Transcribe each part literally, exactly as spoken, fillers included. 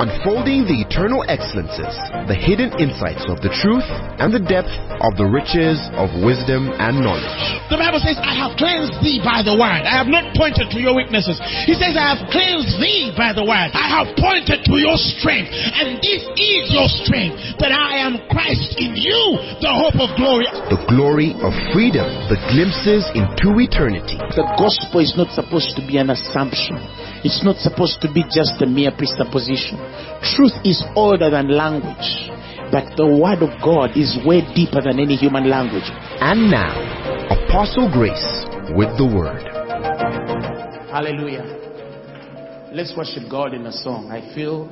unfolding the eternal excellences, the hidden insights of the truth, and the depth of the riches of wisdom and knowledge. The Bible says, I have cleansed thee by the word. I have not pointed to your weaknesses. He says, I have cleansed thee by the word. I have pointed to your strength. And this is your strength, that I am Christ in you, the hope of glory. The glory of freedom, the glimpses into eternity. The gospel is not supposed to be an assumption. It's not supposed to be just a mere presupposition. Truth is older than language, but the word of God is way deeper than any human language. And now, Apostle Grace with the word. Hallelujah. Let's worship God in a song. I feel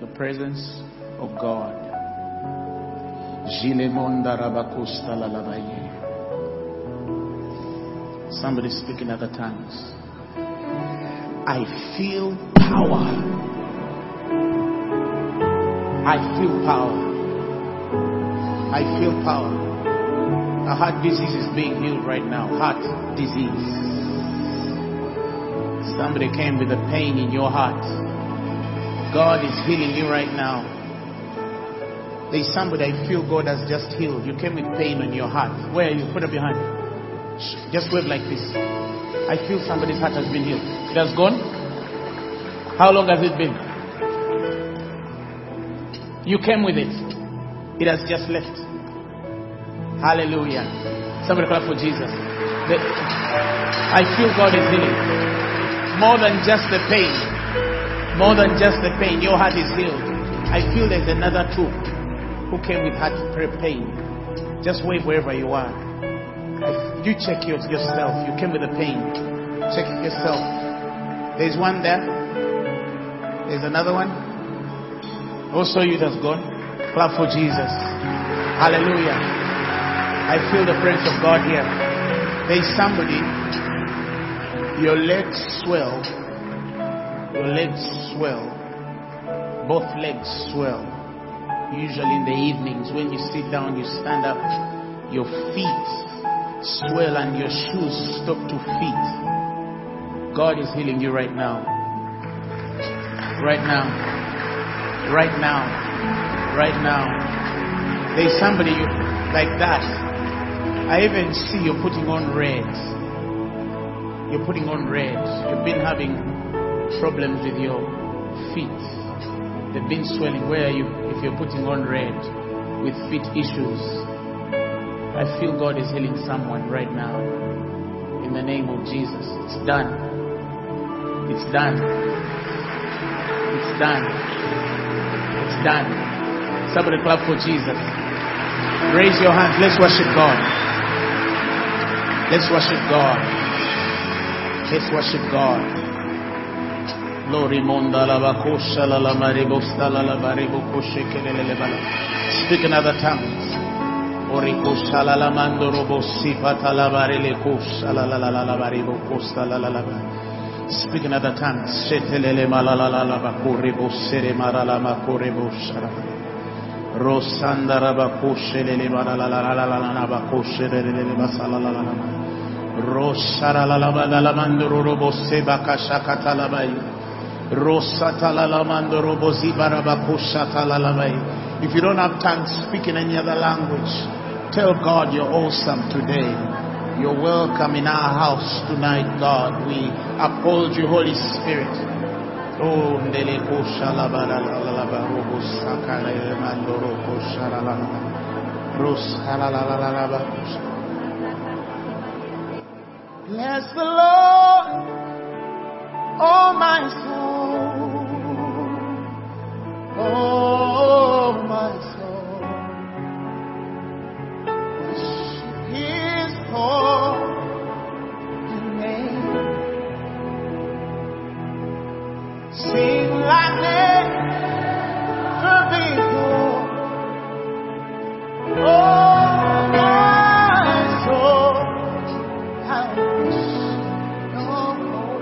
the presence of God. Somebody speak in other tongues. I feel power. I feel power. I feel power. A heart disease is being healed right now. Heart disease. Somebody came with a pain in your heart. God is healing you right now. There's somebody, I feel God has just healed. You came with pain on your heart. Where are you? Put up your hand. Just wave like this. I feel somebody's heart has been healed. It has gone? How long has it been? You came with it. It has just left. Hallelujah. Somebody clap for Jesus. The, I feel God is healing. More than just the pain. More than just the pain. Your heart is healed. I feel there's another two who came with heart pain. Just wave wherever you are. You check yourself. You came with a pain. Check yourself. There's one there. There's another one. Also, you just gone. Clap for Jesus. Hallelujah. I feel the presence of God here. There's somebody. Your legs swell. Your legs swell. Both legs swell. Usually in the evenings, when you sit down, you stand up. Your feet swell and your shoes stop to feet. God is healing you right now. Right now. Right now. Right now. There's somebody you, like that. I even see you're putting on red. You're putting on red. You've been having problems with your feet. They've been swelling. Where are you? If you're putting on red with feet issues, I feel God is healing someone right now. In the name of Jesus. It's done. It's done. It's done. It's done. Somebody clap for Jesus. Raise your hands. Let's worship God. Let's worship God. Let's worship God. Glory monda la bakosha la la maribosta la la baribokoshe kelele bala. Speak in other tongues. Speak in other tongues. If you don't have tongues, speak in any other language. Tell God you're awesome today. You're welcome in our house tonight, God. We uphold you, Holy Spirit. Oh, bless the Lord, oh my soul. Oh my soul. Sing like never before. Oh my soul, I wish no more.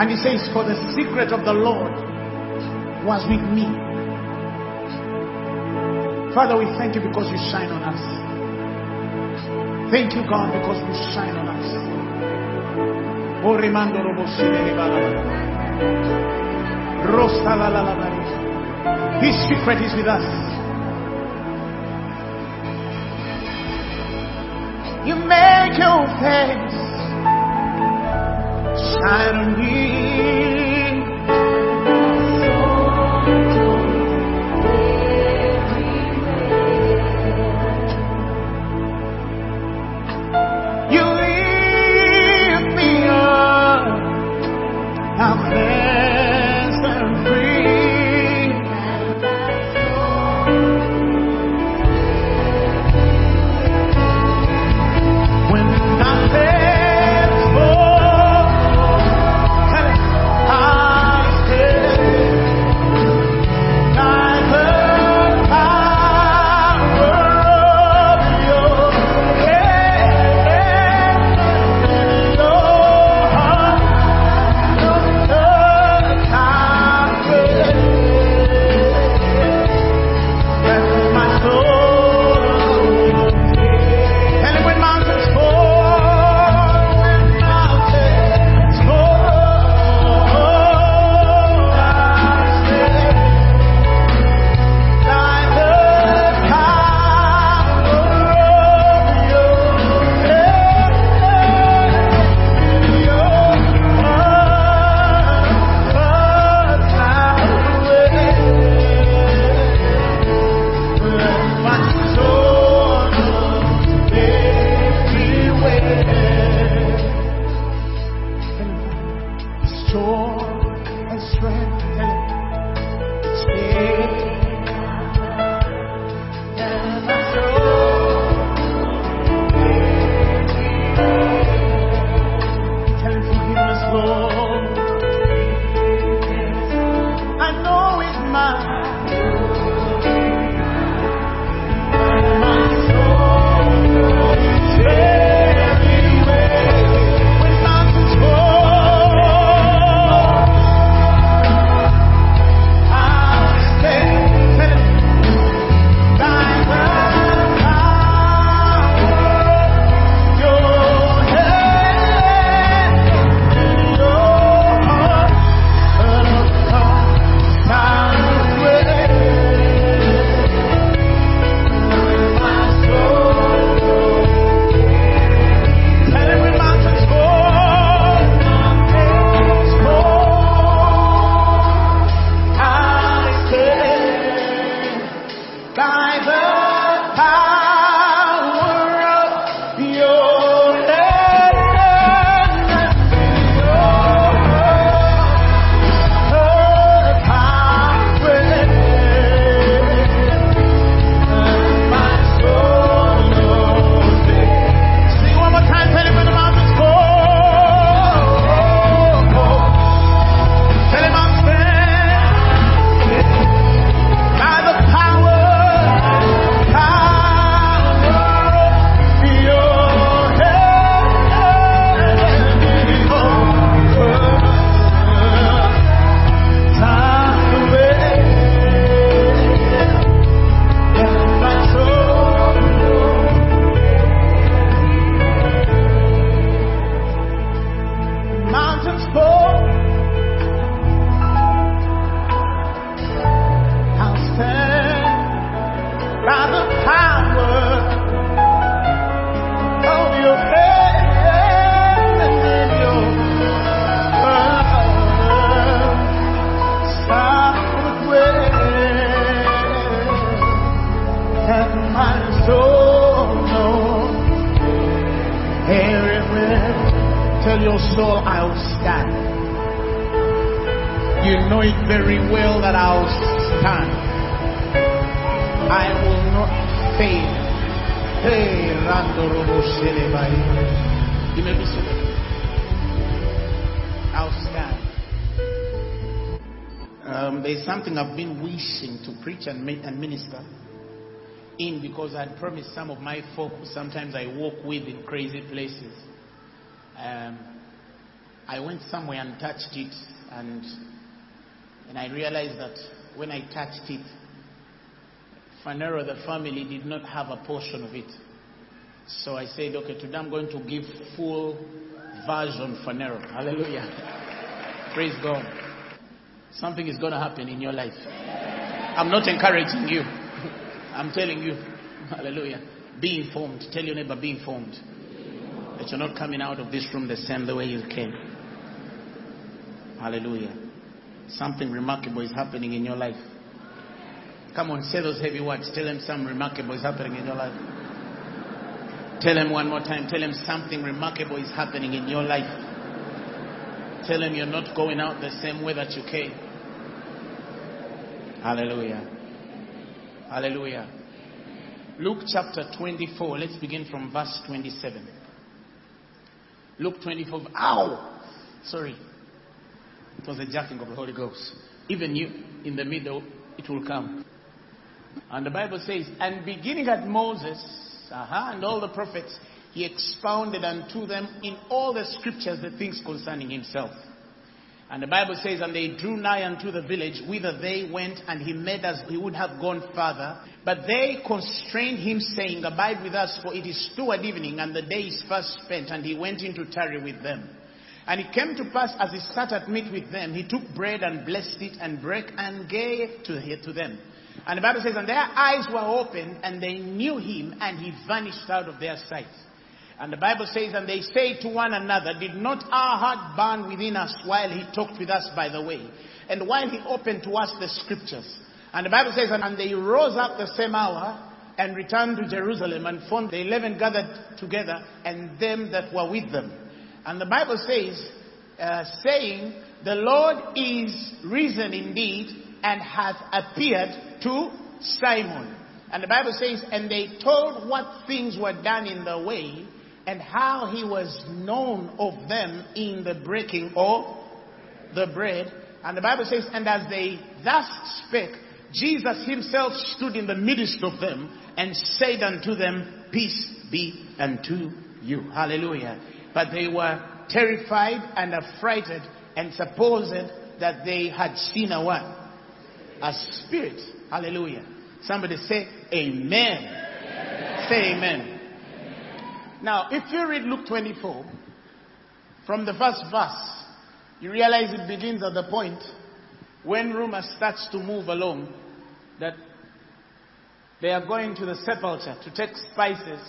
And he says, for the secret of the Lord was with me. Father, we thank you because you shine on us. Thank you, God, because you shine on us. His secret is with us. You make your face shine on me, so everywhere. You lift me up, I'm blessed and free, and my soul when I let. Oh, joy and strength and faith. And minister in, because I had promised some of my folk who sometimes I walk with in crazy places. Um, I went somewhere and touched it, and and I realized that when I touched it, Fanero, the family, did not have a portion of it. So I said, okay, today I'm going to give full version Fanero. Hallelujah. Praise God. Something is going to happen in your life. I'm not encouraging you. I'm telling you. Hallelujah. Be informed. Tell your neighbor, be informed. That you're not coming out of this room the same the way you came. Hallelujah. Something remarkable is happening in your life. Come on, say those heavy words. Tell him something remarkable is happening in your life. Tell him one more time. Tell him something remarkable is happening in your life. Tell him you're not going out the same way that you came. Hallelujah. Hallelujah. Luke chapter twenty-four. Let's begin from verse twenty-seven. Luke twenty-four. Ow! Sorry. It was the jacking of the Holy Ghost. Even you, in the middle, it will come. And the Bible says, and beginning at Moses uh-huh, and all the prophets, he expounded unto them in all the scriptures the things concerning himself. And the Bible says, and they drew nigh unto the village, whither they went, and he made us, he would have gone farther. But they constrained him, saying, abide with us, for it is toward evening, and the day is fast spent. And he went in to tarry with them. And it came to pass, as he sat at meat with them, he took bread and blessed it, and brake, and gave to, to them. And the Bible says, and their eyes were opened, and they knew him, and he vanished out of their sight. And the Bible says, and they say to one another, did not our heart burn within us while he talked with us by the way, and while he opened to us the scriptures? And the Bible says, and they rose up the same hour, and returned to Jerusalem, and found the eleven gathered together, and them that were with them. And the Bible says, uh, saying, the Lord is risen indeed and hath appeared to Simon. And the Bible says, and they told what things were done in the way, and how he was known of them in the breaking of the bread. And the Bible says, and as they thus spake, Jesus himself stood in the midst of them, and said unto them, peace be unto you. Hallelujah. But they were terrified and affrighted, and supposed that they had seen a what? A spirit. Hallelujah. Somebody say, amen. Amen. Say amen. Amen. Now, if you read Luke twenty-four, from the first verse, you realize it begins at the point when rumor starts to move along that they are going to the sepulchre to take spices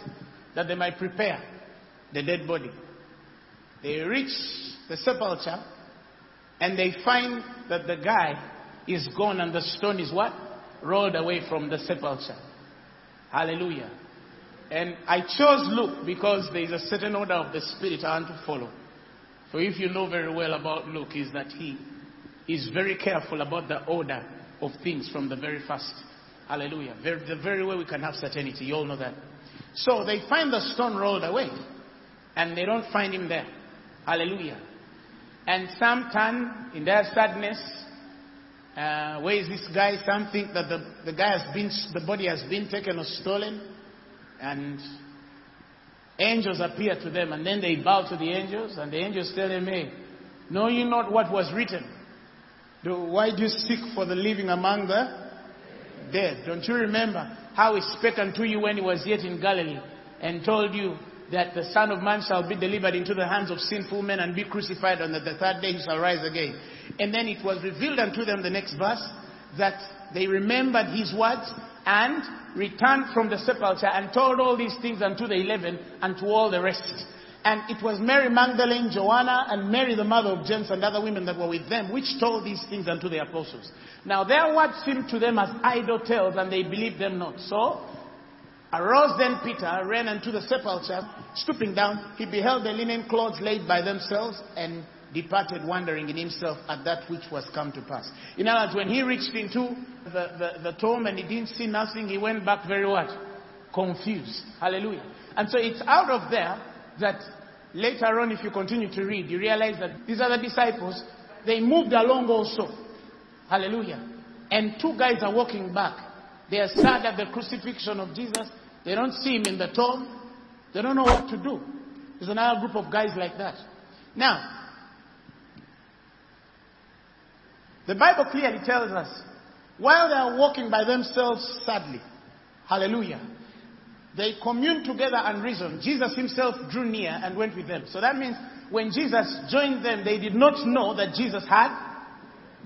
that they might prepare the dead body. They reach the sepulchre and they find that the guy is gone and the stone is what? Rolled away from the sepulchre. Hallelujah. And I chose Luke because there is a certain order of the Spirit I want to follow. So if you know very well about Luke, is that he is very careful about the order of things from the very first. Hallelujah. Very, the very way we can have certainty. You all know that. So they find the stone rolled away. And they don't find him there. Hallelujah. And some turn in their sadness. Uh, where is this guy? Some think that the, the guy has been, the body has been taken or stolen. And angels appear to them, and then they bow to the angels, and the angels tell them, hey, know ye not what was written? Do, why do you seek for the living among the dead? Don't you remember how he spake unto you when he was yet in Galilee, and told you that the Son of Man shall be delivered into the hands of sinful men and be crucified, and that the third day he shall rise again? And then it was revealed unto them, the next verse, that they remembered his words, and returned from the sepulchre and told all these things unto the eleven and to all the rest. And it was Mary Magdalene, Joanna, and Mary the mother of James, and other women that were with them, which told these things unto the apostles. Now their words seemed to them as idle tales, and they believed them not. So arose then Peter, ran unto the sepulchre, stooping down, he beheld the linen cloths laid by themselves, and departed wondering in himself at that which was come to pass. In other words, when he reached into the, the, the tomb and he didn't see nothing, he went back very what? Confused. Hallelujah. And so it's out of there that later on, if you continue to read, you realize that these other disciples, they moved along also. Hallelujah. And two guys are walking back. They are sad at the crucifixion of Jesus. They don't see him in the tomb. They don't know what to do. There's another group of guys like that. Now, the Bible clearly tells us, while they are walking by themselves sadly, hallelujah, they communed together and reasoned. Jesus himself drew near and went with them. So that means when Jesus joined them, they did not know that Jesus had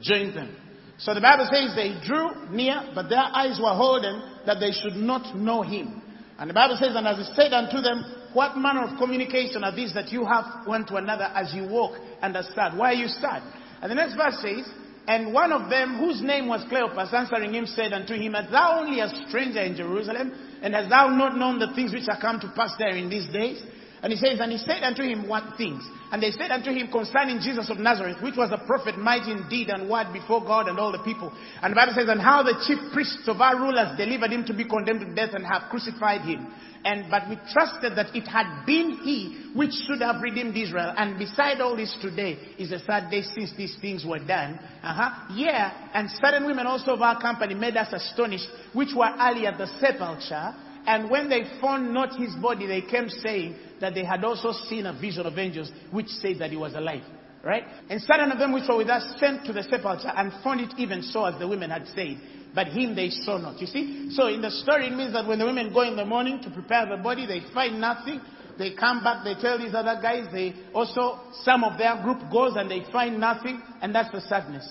joined them. So the Bible says they drew near, but their eyes were holden that they should not know him. And the Bible says, and as he said unto them, what manner of communication are these that you have one to another as you walk and are sad? Why are you sad? And the next verse says, and one of them, whose name was Cleopas, answering him, said unto him, art thou only a stranger in Jerusalem? And hast thou not known the things which are come to pass there in these days? And he says, and he said unto him, what things? And they said unto him, concerning Jesus of Nazareth, which was a prophet, mighty in deed and word before God and all the people. And the Bible says, and how the chief priests of our rulers delivered him to be condemned to death and have crucified him. And but we trusted that it had been he which should have redeemed Israel. And beside all this, today is the third day since these things were done. Uh-huh. Yeah, and certain women also of our company made us astonished, which were early at the sepulchre. And when they found not his body, they came saying that they had also seen a vision of angels, which said that he was alive. Right? And certain of them which were with us sent to the sepulchre and found it even so as the women had said. But him they saw not. You see? So in the story, it means that when the women go in the morning to prepare the body, they find nothing. They come back, they tell these other guys, they also, some of their group goes and they find nothing. And that's the sadness.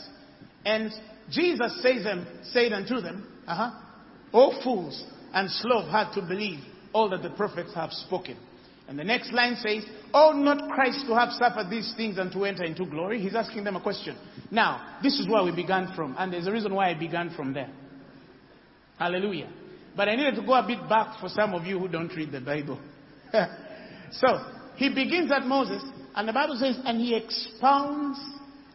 And Jesus says them, said unto them, uh-huh, O fools, and slow of heart to believe all that the prophets have spoken. And the next line says, ought not Christ to have suffered these things and to enter into glory? He's asking them a question. Now, this is where we began from, and there's a reason why I began from there. Hallelujah. But I needed to go a bit back for some of you who don't read the Bible. So, he begins at Moses, And the Bible says, and he expounds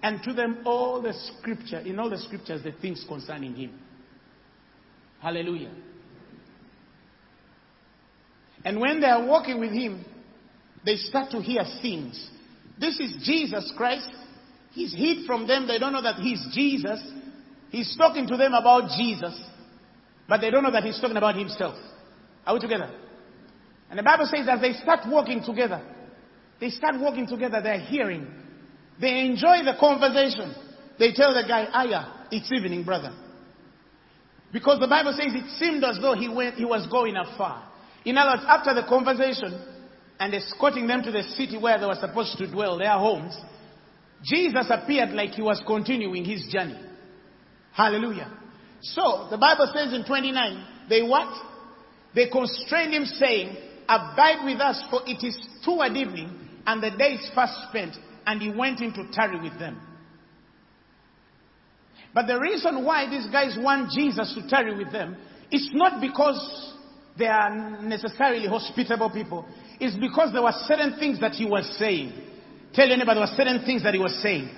unto them all the scripture, in all the scriptures, the things concerning him. Hallelujah. And when they are walking with him, they start to hear things. This is Jesus Christ. He's hid from them. They don't know that he's Jesus. He's talking to them about Jesus. But they don't know that he's talking about himself. Are we together? And the Bible says that they start walking together. They start walking together. They're hearing. They enjoy the conversation. They tell the guy, Aya, it's evening, brother. Because the Bible says it seemed as though he went, he was going afar. In other words, after the conversation and escorting them to the city where they were supposed to dwell, their homes, Jesus appeared like he was continuing his journey. Hallelujah. So, the Bible says in twenty-nine, they what? They constrained him, saying, Abide with us, for it is toward evening, and the day is fast spent. And he went in to tarry with them. But the reason why these guys want Jesus to tarry with them is not because they are necessarily hospitable people. It's because there were certain things that he was saying. Tell anybody, there were certain things that he was saying.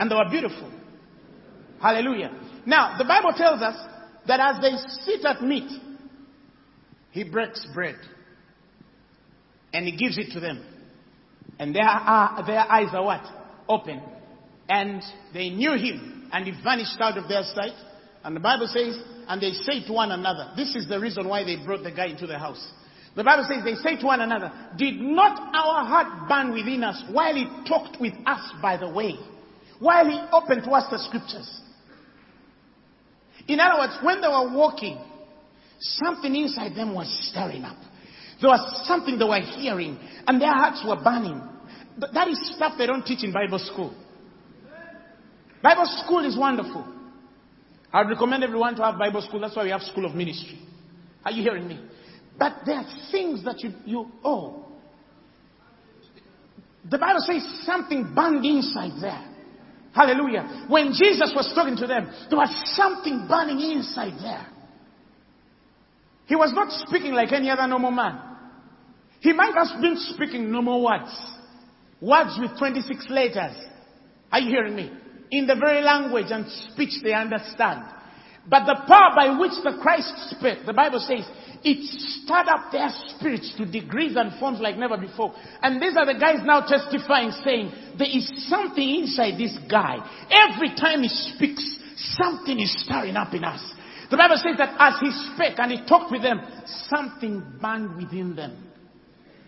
And they were beautiful. Hallelujah. Now, the Bible tells us that as they sit at meat, he breaks bread. And he gives it to them. And their, uh, their eyes are what? Open. And they knew him. And he vanished out of their sight. And the Bible says, and they say to one another. This is the reason why they brought the guy into the house. The Bible says, they say to one another, Did not our heart burn within us while he talked with us by the way? While he opened to us the scriptures? In other words, when they were walking, something inside them was stirring up. There was something they were hearing, and their hearts were burning. But that is stuff they don't teach in Bible school. Bible school is wonderful. I would recommend everyone to have Bible school. That's why we have School of Ministry. Are you hearing me? But there are things that you, you owe. The Bible says something burned inside there. Hallelujah. When Jesus was talking to them, there was something burning inside there. He was not speaking like any other normal man. He might have been speaking normal words. Words with twenty-six letters. Are you hearing me? In the very language and speech they understand. But the power by which the Christ spake, the Bible says, it stirred up their spirits to degrees and forms like never before. And these are the guys now testifying, saying, there is something inside this guy. Every time he speaks, something is stirring up in us. The Bible says that as he spake and he talked with them, something burned within them.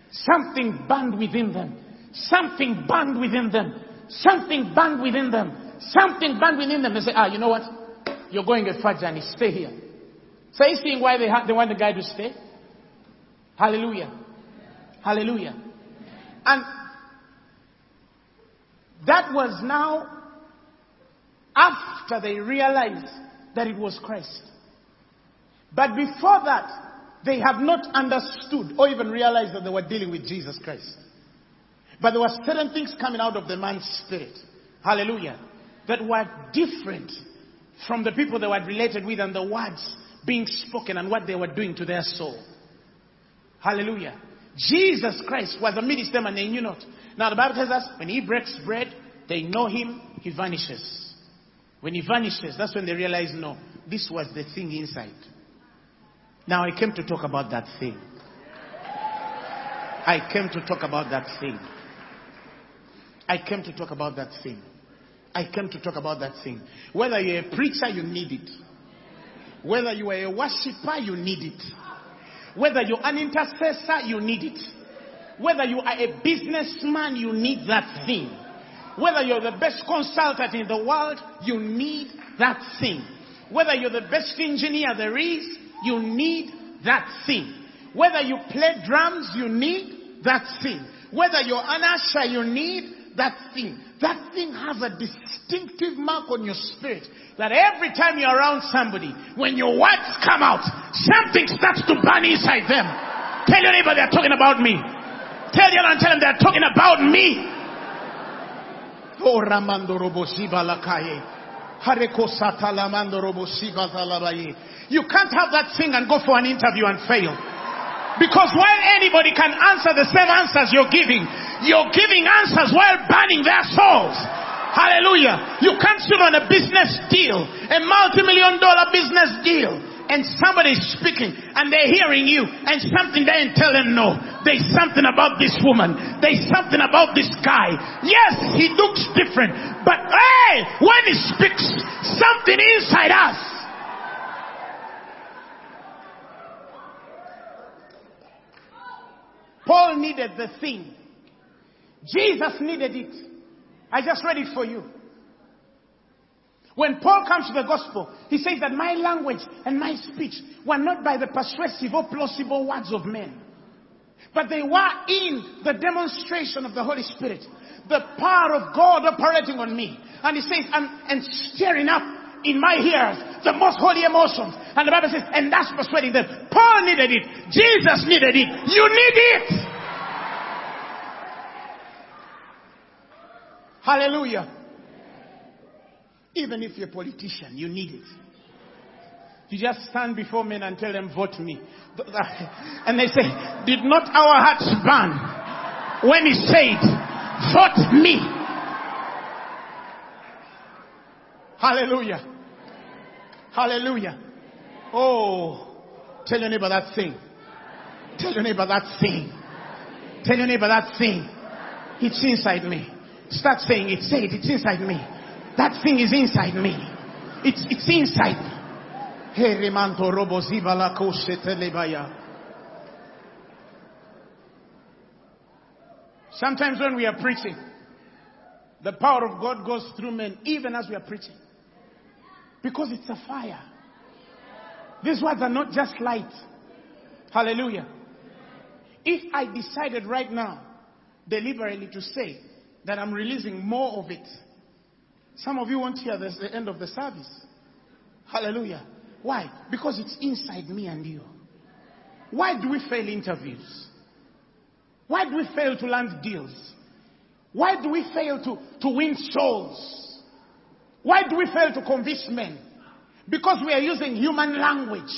Something burned within them. Something burned within them. Something burned within them. Something burned within them. They say, ah, you know what? You're going a far journey. Stay here. So you seeing why they, ha- they want the guy to stay? Hallelujah. Hallelujah. And that was now after they realized that it was Christ. But before that, they have not understood or even realized that they were dealing with Jesus Christ. But there were certain things coming out of the man's spirit. Hallelujah. That were different from the people they were related with and the words being spoken and what they were doing to their soul. Hallelujah. Jesus Christ was amidst them and they knew not. Now the Bible tells us when he breaks bread, they know him, he vanishes. When he vanishes, that's when they realize, no, this was the thing inside. Now I came to talk about that thing. I came to talk about that thing. I came to talk about that thing. I came to talk about that thing. Whether you're a preacher, you need it. Whether you are a worshiper, you need it. Whether you're an intercessor, you need it. Whether you are a businessman, you need that thing. Whether you're the best consultant in the world, you need that thing. Whether you're the best engineer there is, you need that thing. Whether you play drums, you need that thing. Whether you're an usher, you need that thing. That thing has a distinctive mark on your spirit. That every time you're around somebody, when your words come out, something starts to burn inside them. Tell your neighbor they're talking about me. Tell your neighbor and tell them they're talking about me. Oh, Ramando Roboshiba Lakaye. Harekosata Lamando Roboshiba Zalabaye. You can't have that thing and go for an interview and fail. Because while anybody can answer the same answers you're giving, you're giving answers while burning their souls. Hallelujah. You can't sit on a business deal, a multi-million dollar business deal, and somebody's speaking and they're hearing you, and something they ain't telling no. There's something about this woman. There's something about this guy. Yes, he looks different. But hey, when he speaks, something inside us. Paul needed the thing. Jesus needed it. I just read it for you. When Paul comes to the gospel, he says that my language and my speech were not by the persuasive or plausible words of men, but they were in the demonstration of the Holy Spirit, the power of God operating on me. And he says, and, and stirring up in my hearers the most holy emotions. And the Bible says, and that's persuading them. Paul needed it. Jesus needed it. You need it. Hallelujah. Even if you're a politician, you need it. You just stand before men and tell them, vote me. And they say, did not our hearts burn when he said, vote me? Hallelujah. Hallelujah. Oh, tell your neighbor that thing. Tell your neighbor that thing. Tell your neighbor that thing. It's inside me. Start saying it. Say it. It's inside me. That thing is inside me. It's it's inside me. Sometimes when we are preaching, the power of God goes through men, even as we are preaching. Because it's a fire. These words are not just light. Hallelujah. If I decided right now, deliberately, to say that I'm releasing more of it, some of you won't hear this at the end of the service. Hallelujah. Why? Because it's inside me and you. Why do we fail interviews? Why do we fail to land deals? Why do we fail to, to win souls? Why do we fail to convince men? Because we are using human language.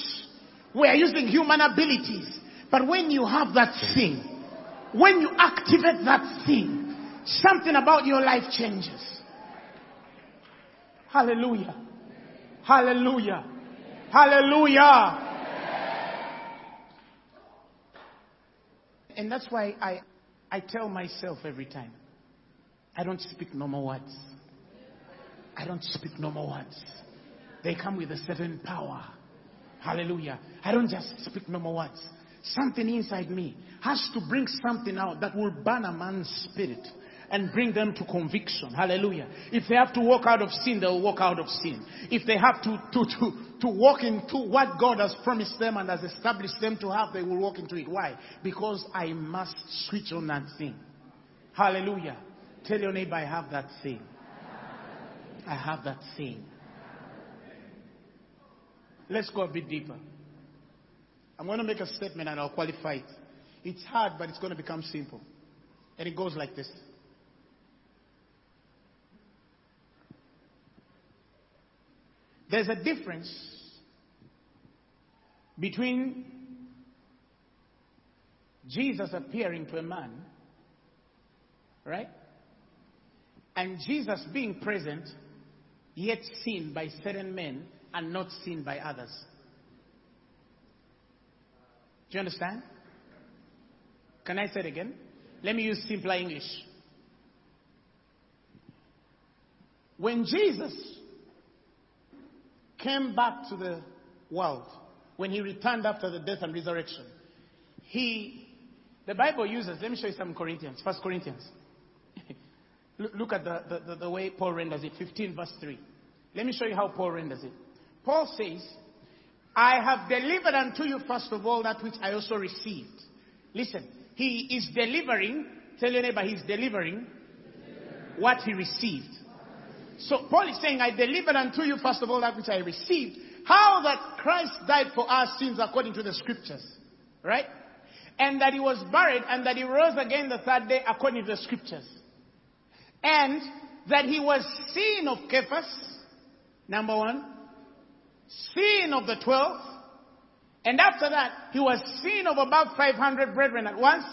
We are using human abilities. But when you have that thing, when you activate that thing, something about your life changes. Hallelujah. Hallelujah. Hallelujah. And that's why I, I tell myself every time, I don't speak normal words. I don't speak normal words. They come with a certain power. Hallelujah. I don't just speak normal words. Something inside me has to bring something out that will burn a man's spirit and bring them to conviction. Hallelujah. If they have to walk out of sin, they'll walk out of sin. If they have to, to, to, to walk into what God has promised them and has established them to have, they will walk into it. Why? Because I must switch on that thing. Hallelujah. Tell your neighbor, I have that thing. I have that thing. Let's go a bit deeper. I'm going to make a statement and I'll qualify it. It's hard, but it's going to become simple. And it goes like this. There's a difference between Jesus appearing to a man, right? And Jesus being present, yet seen by certain men and not seen by others. Do you understand? Can I say it again? Let me use simple English. When Jesus came back to the world, when he returned after the death and resurrection, he, the Bible uses, let me show you some Corinthians, First Corinthians. Look at the, the, the, the way Paul renders it, fifteen verse three. Let me show you how Paul renders it. Paul says, I have delivered unto you first of all that which I also received. Listen, he is delivering, tell your neighbor, he's delivering what he received. So Paul is saying, I delivered unto you first of all that which I received, how that Christ died for our sins according to the scriptures, right? And that he was buried, and that he rose again the third day according to the scriptures. And that he was seen of Cephas, number one, seen of the twelve, And after that, he was seen of about five hundred brethren at once,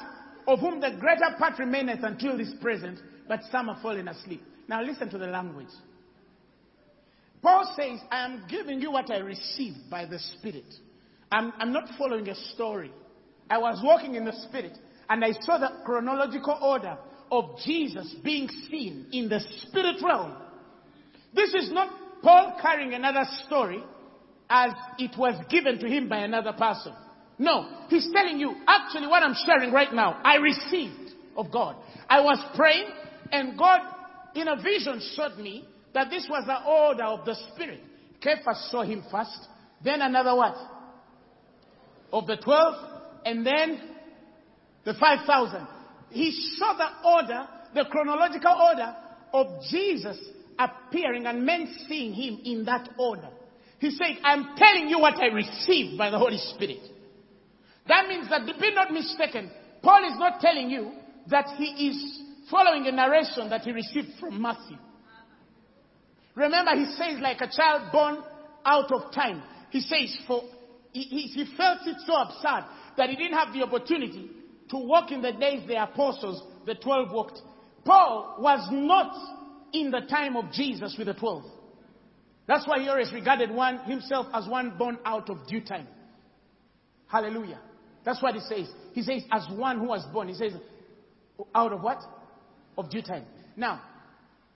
of whom the greater part remaineth until this present, but some are fallen asleep. Now listen to the language. Paul says, I am giving you what I received by the Spirit. I'm, I'm not following a story. I was walking in the Spirit, and I saw the chronological order of Jesus being seen in the Spirit realm. This is not Paul carrying another story as it was given to him by another person. No, he's telling you, actually what I'm sharing right now, I received of God. I was praying, and God in a vision showed me that this was the order of the Spirit. Cephas saw him first, then another what? Of the twelve, and then the five thousand. He saw the order, the chronological order of Jesus appearing and men seeing him in that order. He said, I'm telling you what I received by the Holy Spirit. That means that, be not mistaken, Paul is not telling you that he is following a narration that he received from Matthew. Remember, he says, like a child born out of time. He says, for he, he, he felt it so absurd that he didn't have the opportunity to walk in the days the apostles, the twelve, walked. Paul was not in the time of Jesus with the twelve. That's why he always regarded one himself as one born out of due time. Hallelujah. That's what he says. He says, as one who was born. He says, out of what? Of due time. Now,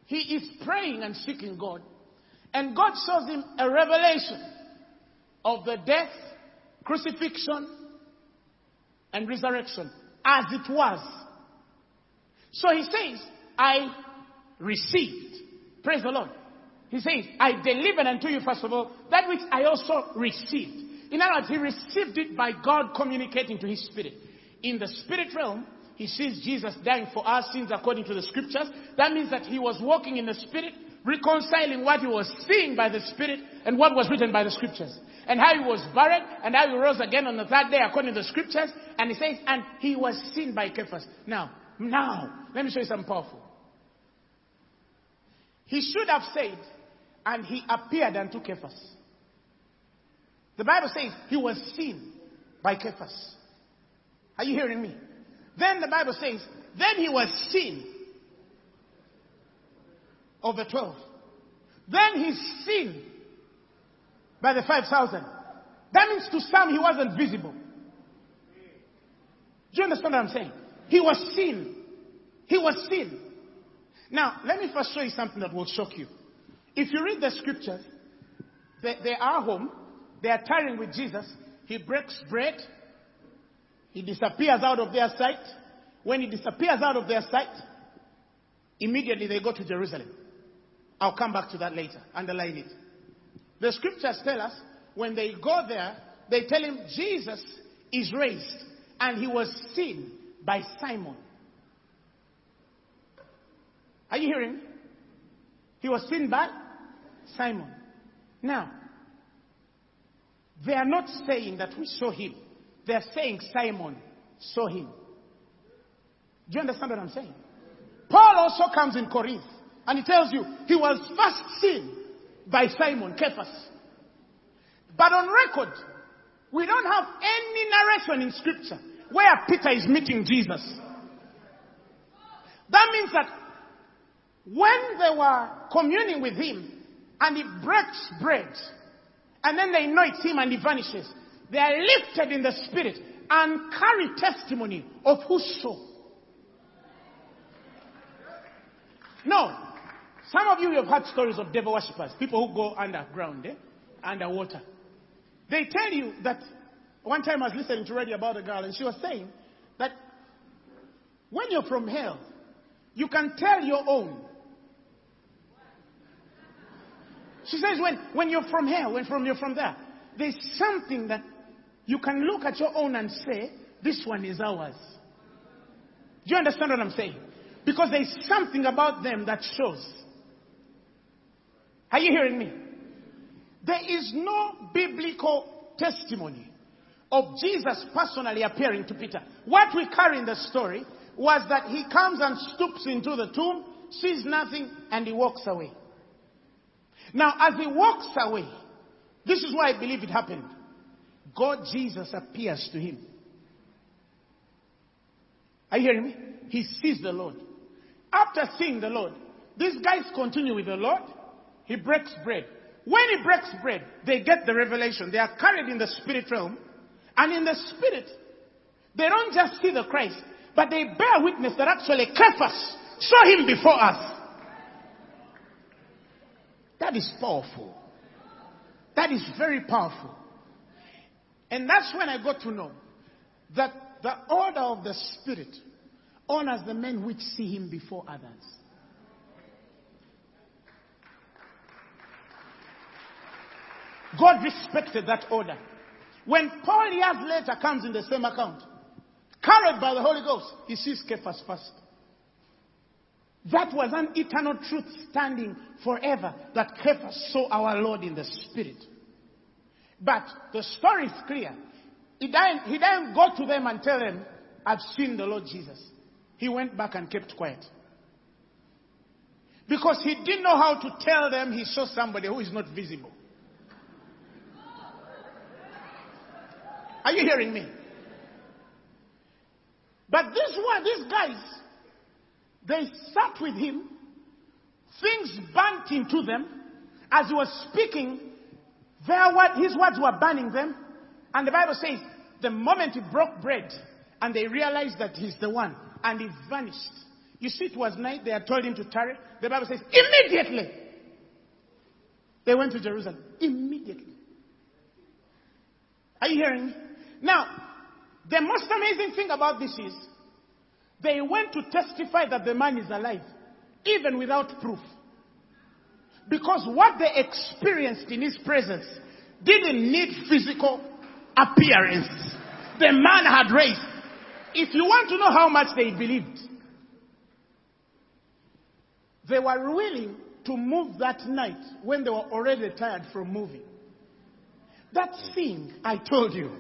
he is praying and seeking God. And God shows him a revelation of the death, crucifixion, and resurrection as it was. So he says, I received. Praise the Lord. He says, I delivered unto you, first of all, that which I also received. In other words, he received it by God communicating to his spirit. In the spirit realm, he sees Jesus dying for our sins according to the scriptures. That means that he was walking in the Spirit, reconciling what he was seeing by the Spirit and what was written by the scriptures. And how he was buried and how he rose again on the third day according to the scriptures. And he says, and he was seen by Cephas. Now, now, let me show you something powerful. He should have said, and he appeared unto Cephas. The Bible says he was seen by Cephas. Are you hearing me? Then the Bible says, then he was seen of the twelve. Then he's seen by the five thousand. That means to some he wasn't visible. Do you understand what I'm saying? He was seen. He was seen. Now, let me first show you something that will shock you. If you read the scriptures, they, they are home, they are tarrying with Jesus, he breaks bread, he disappears out of their sight. When he disappears out of their sight, immediately they go to Jerusalem. I'll come back to that later. Underline it. The scriptures tell us when they go there, they tell him Jesus is raised and he was seen by Simon. Are you hearing? He was seen by Simon. Now, they are not saying that we saw him. They are saying Simon saw him. Do you understand what I'm saying? Paul also comes in Corinth and he tells you he was first seen by Simon, Cephas. But on record, we don't have any narration in scripture where Peter is meeting Jesus. That means that when they were communing with him and he breaks bread and then they know it's him and he vanishes, they are lifted in the spirit and carry testimony of who saw. No. Some of you have heard stories of devil worshippers, people who go underground, eh? Underwater. They tell you that, one time I was listening to radio about a girl and she was saying that when you're from hell, you can tell your own. She says when, when you're from hell, when from, you're from there, there's something that you can look at your own and say, this one is ours. Do you understand what I'm saying? Because there's something about them that shows. Are you hearing me? There is no biblical testimony of Jesus personally appearing to Peter. What we carry in the story was that he comes and stoops into the tomb, sees nothing, and he walks away. Now, as he walks away, this is why I believe it happened. God Jesus appears to him. Are you hearing me? He sees the Lord. After seeing the Lord, these guys continue with the Lord. He breaks bread. When he breaks bread, they get the revelation. They are carried in the spirit realm. And in the spirit, they don't just see the Christ, but they bear witness that actually Cephas saw him before us. That is powerful. That is very powerful. And that's when I got to know that the order of the Spirit honors the men which see him before others. God respected that order. When Paul years later comes in the same account, carried by the Holy Ghost, he sees Cephas first. That was an eternal truth standing forever, that Cephas saw our Lord in the Spirit. But the story is clear. He didn't, he didn't go to them and tell them, I've seen the Lord Jesus. He went back and kept quiet. Because he didn't know how to tell them he saw somebody who is not visible. Are you hearing me? But this one, these guys, they sat with him. Things burnt into them. As he was speaking, their word, his words were burning them. And the Bible says, the moment he broke bread, and they realized that he's the one, and he vanished. You see, it was night. They had told him to tarry. The Bible says, immediately, they went to Jerusalem. Immediately. Are you hearing me? Now, the most amazing thing about this is, they went to testify that the man is alive, even without proof. Because what they experienced in his presence didn't need physical appearance. The man had raised. If you want to know how much they believed, they were willing to move that night when they were already tired from moving. That thing I told you,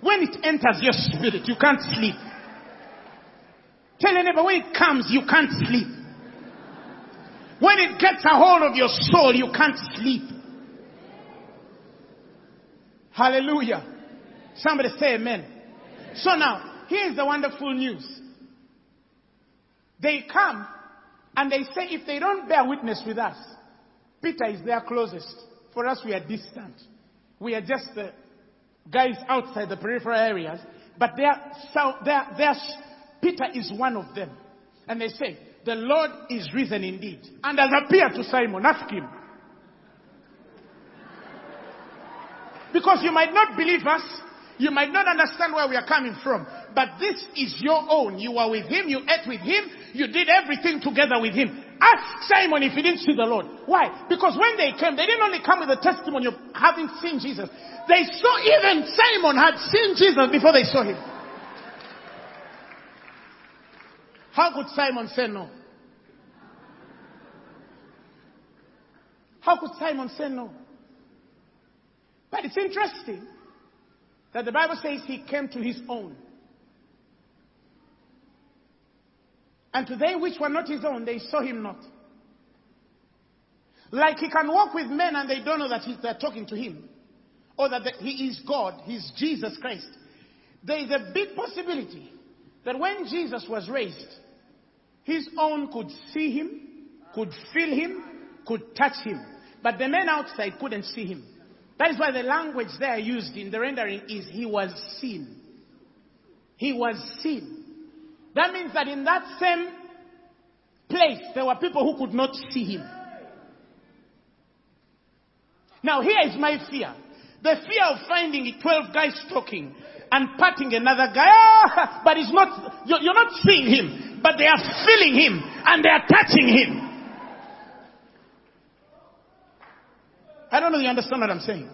when it enters your spirit, you can't sleep. Tell your neighbor, when it comes, you can't sleep. When it gets a hold of your soul, you can't sleep. Hallelujah. Somebody say amen. Amen. So now, here's the wonderful news. They come and they say, if they don't bear witness with us, Peter is their closest. For us, we are distant. We are just the guys outside the peripheral areas. But they are, so they are, they are, Peter is one of them. And they say, the Lord is risen indeed, and has appeared to Simon. Ask him. Because you might not believe us, you might not understand where we are coming from, but this is your own. You were with him, you ate with him, you did everything together with him. Ask Simon if he didn't see the Lord. Why? Because when they came, they didn't only come with the testimony of having seen Jesus. They saw, even Simon had seen Jesus before they saw him. How could Simon say no? How could Simon say no? But it's interesting that the Bible says he came to his own. And to they which were not his own, they saw him not. Like he can walk with men and they don't know that they're talking to him. Or that the, he is God, he's Jesus Christ. There is a big possibility that when Jesus was raised, his own could see him, could feel him, could touch him. But the men outside couldn't see him. That is why the language they are used in the rendering is he was seen. He was seen. That means that in that same place, there were people who could not see him. Now here is my fear. The fear of finding twelve guys talking and patting another guy, ah, but it's not, you're not seeing him, but they are feeling him and they are touching him. I don't know if you understand what I'm saying.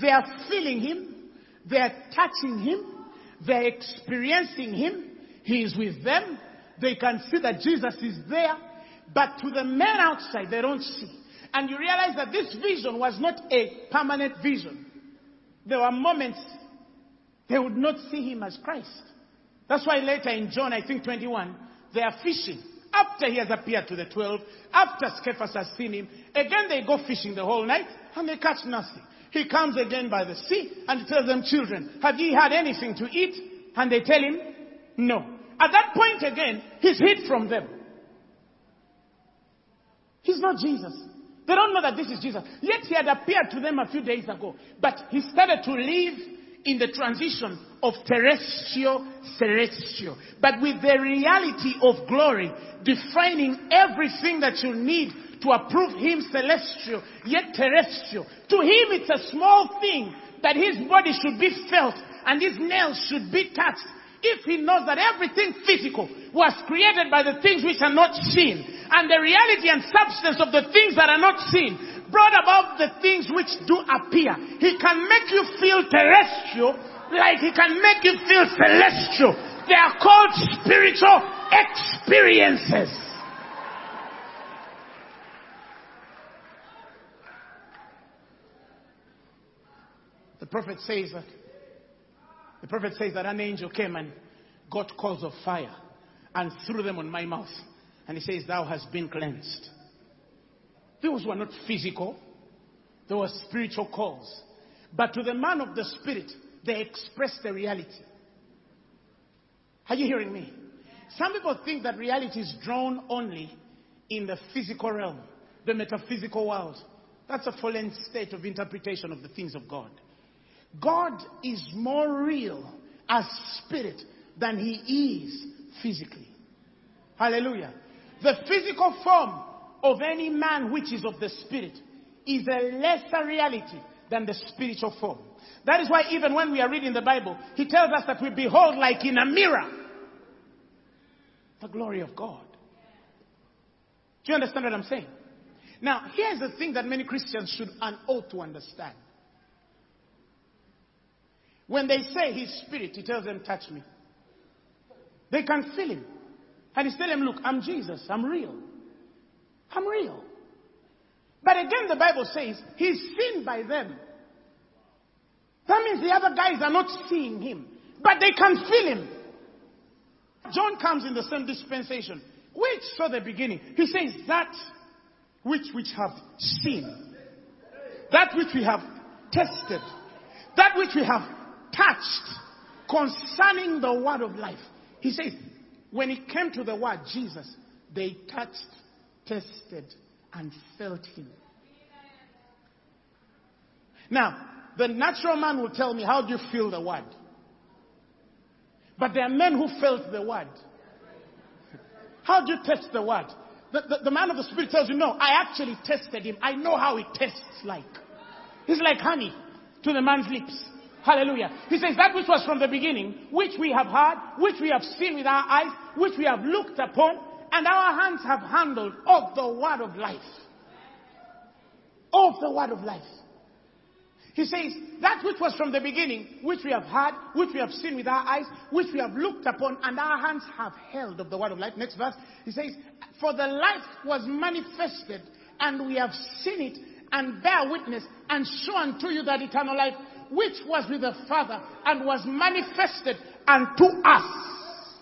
They are feeling him, they are touching him, they are experiencing him, he is with them, they can see that Jesus is there, but to the men outside, they don't see. And you realize that this vision was not a permanent vision. There were moments they would not see him as Christ. That's why later in John, I think twenty-one, they are fishing. After he has appeared to the twelve, after Cephas has seen him, again they go fishing the whole night and they catch nothing. He comes again by the sea and tells them, children, have ye had anything to eat? And they tell him, no. At that point again, he's hid from them. He's not Jesus. They don't know that this is Jesus. Yet he had appeared to them a few days ago. But he started to live in the transition of terrestrial, celestial. But with the reality of glory defining everything that you need to approve him celestial, yet terrestrial. To him it's a small thing that his body should be felt and his nails should be touched. If he knows that everything physical was created by the things which are not seen, and the reality and substance of the things that are not seen brought about the things which do appear, he can make you feel terrestrial like he can make you feel celestial. They are called spiritual experiences. The prophet says that The prophet says that an angel came and got coals of fire and threw them on my mouth. And he says, thou hast been cleansed. Those were not physical. They were spiritual coals. But to the man of the spirit, they express the reality. Are you hearing me? Some people think that reality is drawn only in the physical realm, the metaphysical world. That's a fallen state of interpretation of the things of God. God is more real as spirit than he is physically. Hallelujah. The physical form of any man which is of the spirit is a lesser reality than the spiritual form. That is why even when we are reading the Bible, he tells us that we behold like in a mirror the glory of God. Do you understand what I'm saying? Now, here's the thing that many Christians should and ought to understand. When they say his spirit, he tells them, touch me. They can feel him. And he's telling them, look, I'm Jesus. I'm real. I'm real. But again, the Bible says he's seen by them. That means the other guys are not seeing him. But they can feel him. John comes in the same dispensation. Which saw the beginning. He says that which which have seen. That which we have tested. That which we have touched concerning the word of life. He says, when it came to the word Jesus, they touched, tested, and felt him. Now, the natural man will tell me, how do you feel the word? But there are men who felt the word. How do you test the word? The, the, the man of the spirit tells you, no, I actually tested him. I know how it tastes like. It's like honey to the man's lips. Hallelujah. He says that which was from the beginning, which we have heard, which we have seen with our eyes, which we have looked upon, and our hands have handled of the word of life. Of the word of life. He says that which was from the beginning, which we have heard, which we have seen with our eyes, which we have looked upon, and our hands have held of the word of life. Next verse. He says, for the life was manifested, and we have seen it, and bear witness, and show unto you that eternal life, which was with the Father, and was manifested unto us.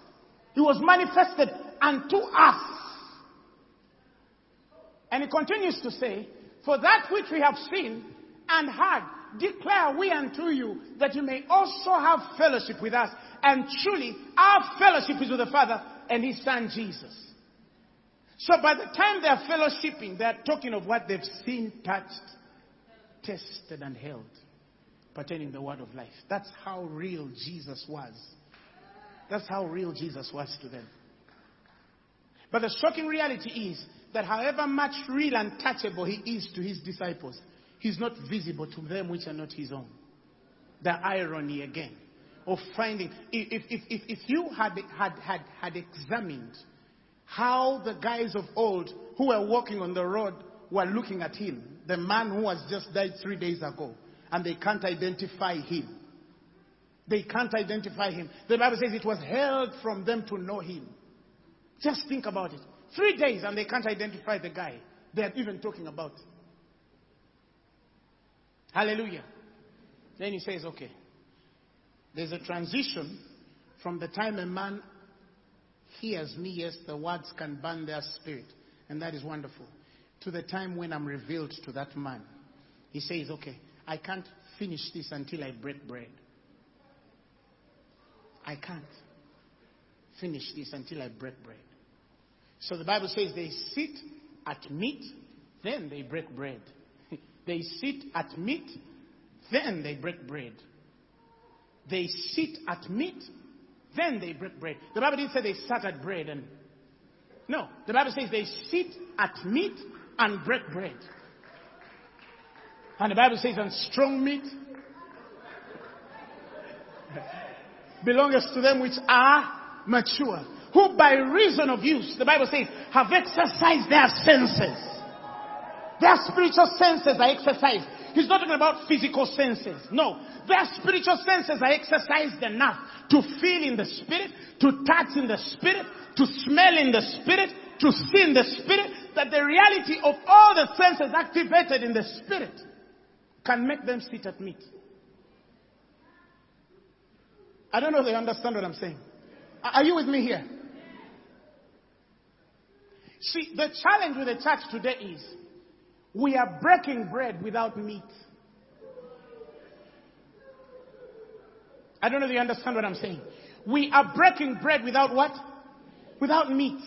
He was manifested unto us. And he continues to say, for that which we have seen and heard, declare we unto you, that you may also have fellowship with us. And truly, our fellowship is with the Father and his Son Jesus. So by the time they are fellowshipping, they are talking of what they've seen, touched, tested, and held, pertaining the word of life. That's how real Jesus was. That's how real Jesus was to them. But the shocking reality is that however much real and touchable he is to his disciples, he's not visible to them which are not his own. The irony again of finding, if if if, if you had had had had examined how the guys of old who were walking on the road were looking at him, the man who has just died three days ago, and they can't identify him. They can't identify him. The Bible says it was held from them to know him. Just think about it. Three days and they can't identify the guy they are even talking about. Hallelujah. Then he says, okay, there's a transition from the time a man hears me, yes, the words can burn their spirit, and that is wonderful, to the time when I'm revealed to that man. He says, okay, I can't finish this until I break bread. I can't finish this until I break bread. So the Bible says they sit at meat, then they break bread. They sit at meat, then they break bread. They sit at meat, then they break bread. The Bible didn't say they sat at bread and... No, the Bible says they sit at meat and break bread. And the Bible says, and strong meat belongeth to them which are mature, who by reason of use, the Bible says, have exercised their senses. Their spiritual senses are exercised. He's not talking about physical senses. No. Their spiritual senses are exercised enough to feel in the Spirit, to touch in the Spirit, to smell in the Spirit, to see in the Spirit, that the reality of all the senses activated in the Spirit can make them sit at meat. I don't know if they understand what I'm saying. Are you with me here? See, the challenge with the church today is we are breaking bread without meat. I don't know if you understand what I'm saying. We are breaking bread without what? Without meat.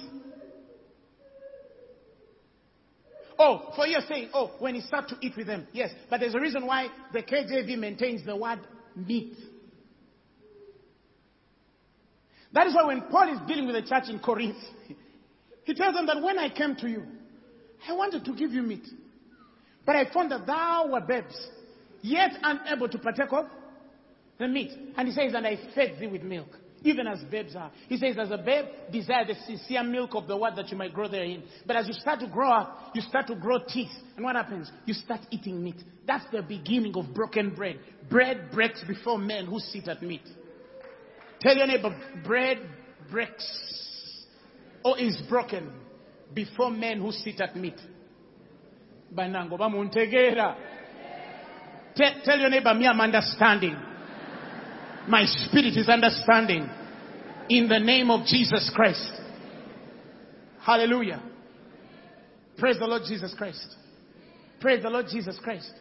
Oh, for you're saying, oh, when he starts to eat with them. Yes, but there's a reason why the K J V maintains the word meat. That is why when Paul is dealing with the church in Corinth, he tells them that when I came to you, I wanted to give you meat. But I found that thou were babes, yet unable to partake of the meat. And he says, and I fed thee with milk, even as babes are. He says, as a babe, desire the sincere milk of the word that you might grow therein. But as you start to grow up, you start to grow teeth. And what happens? You start eating meat. That's the beginning of broken bread. Bread breaks before men who sit at meat. Tell your neighbor, bread breaks or is broken before men who sit at meat. Banango bamuntegera. Tell your neighbor, me, I'm understanding. My spirit is understanding. In the name of Jesus Christ. Hallelujah. Praise the Lord Jesus Christ. Praise the Lord Jesus Christ.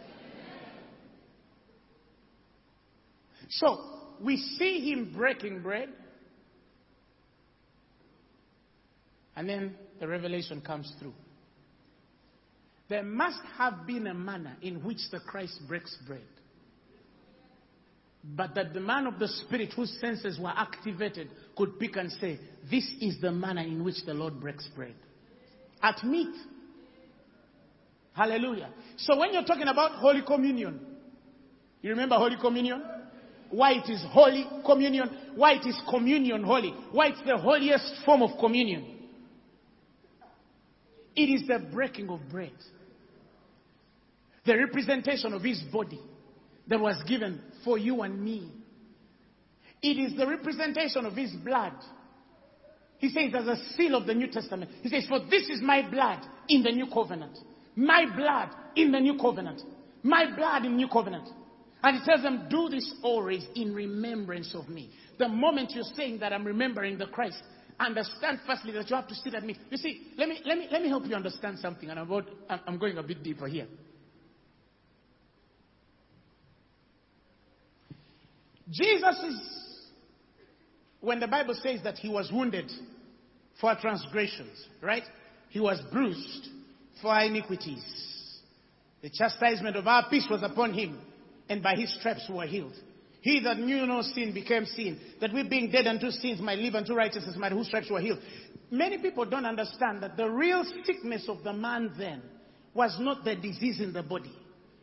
So, we see him breaking bread. And then the revelation comes through. There must have been a manner in which the Christ breaks bread. But that the man of the Spirit whose senses were activated could pick and say, this is the manner in which the Lord breaks bread. At meat. Hallelujah. So when you're talking about Holy Communion, you remember Holy Communion? Why it is Holy Communion? Why it is communion holy? Why it's the holiest form of communion? It is the breaking of bread. The representation of his body that was given for you and me. It is the representation of his blood. He says as a seal of the New Testament. He says, for this is my blood in the new covenant. My blood in the new covenant. My blood in the new covenant. And he tells them, do this always in remembrance of me. The moment you're saying that I'm remembering the Christ, understand firstly that you have to sit at me. You see, let me let me let me help you understand something, and I'm about, I'm going a bit deeper here. Jesus is, when the Bible says that he was wounded for our transgressions, right? He was bruised for our iniquities. The chastisement of our peace was upon him, and by his stripes we were healed. He that knew no sin became sin, that we being dead unto sins might live unto righteousness, might whose stripes were healed. Many people don't understand that the real sickness of the man then was not the disease in the body.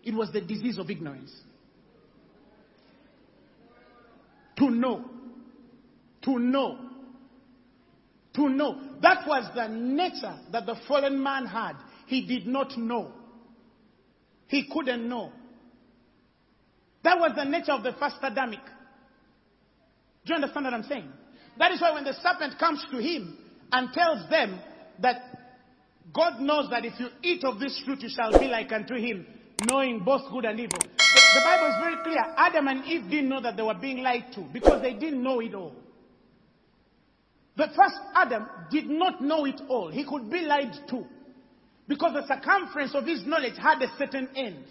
It was the disease of ignorance. To know. To know. To know. That was the nature that the fallen man had. He did not know. He couldn't know. That was the nature of the first Adamic. Do you understand what I'm saying? That is why when the serpent comes to him and tells them that God knows that if you eat of this fruit you shall be like unto him, knowing both good and evil. The, the Bible is very clear. Adam and Eve didn't know that they were being lied to because they didn't know it all. The first Adam did not know it all. He could be lied to because the circumference of his knowledge had a certain end.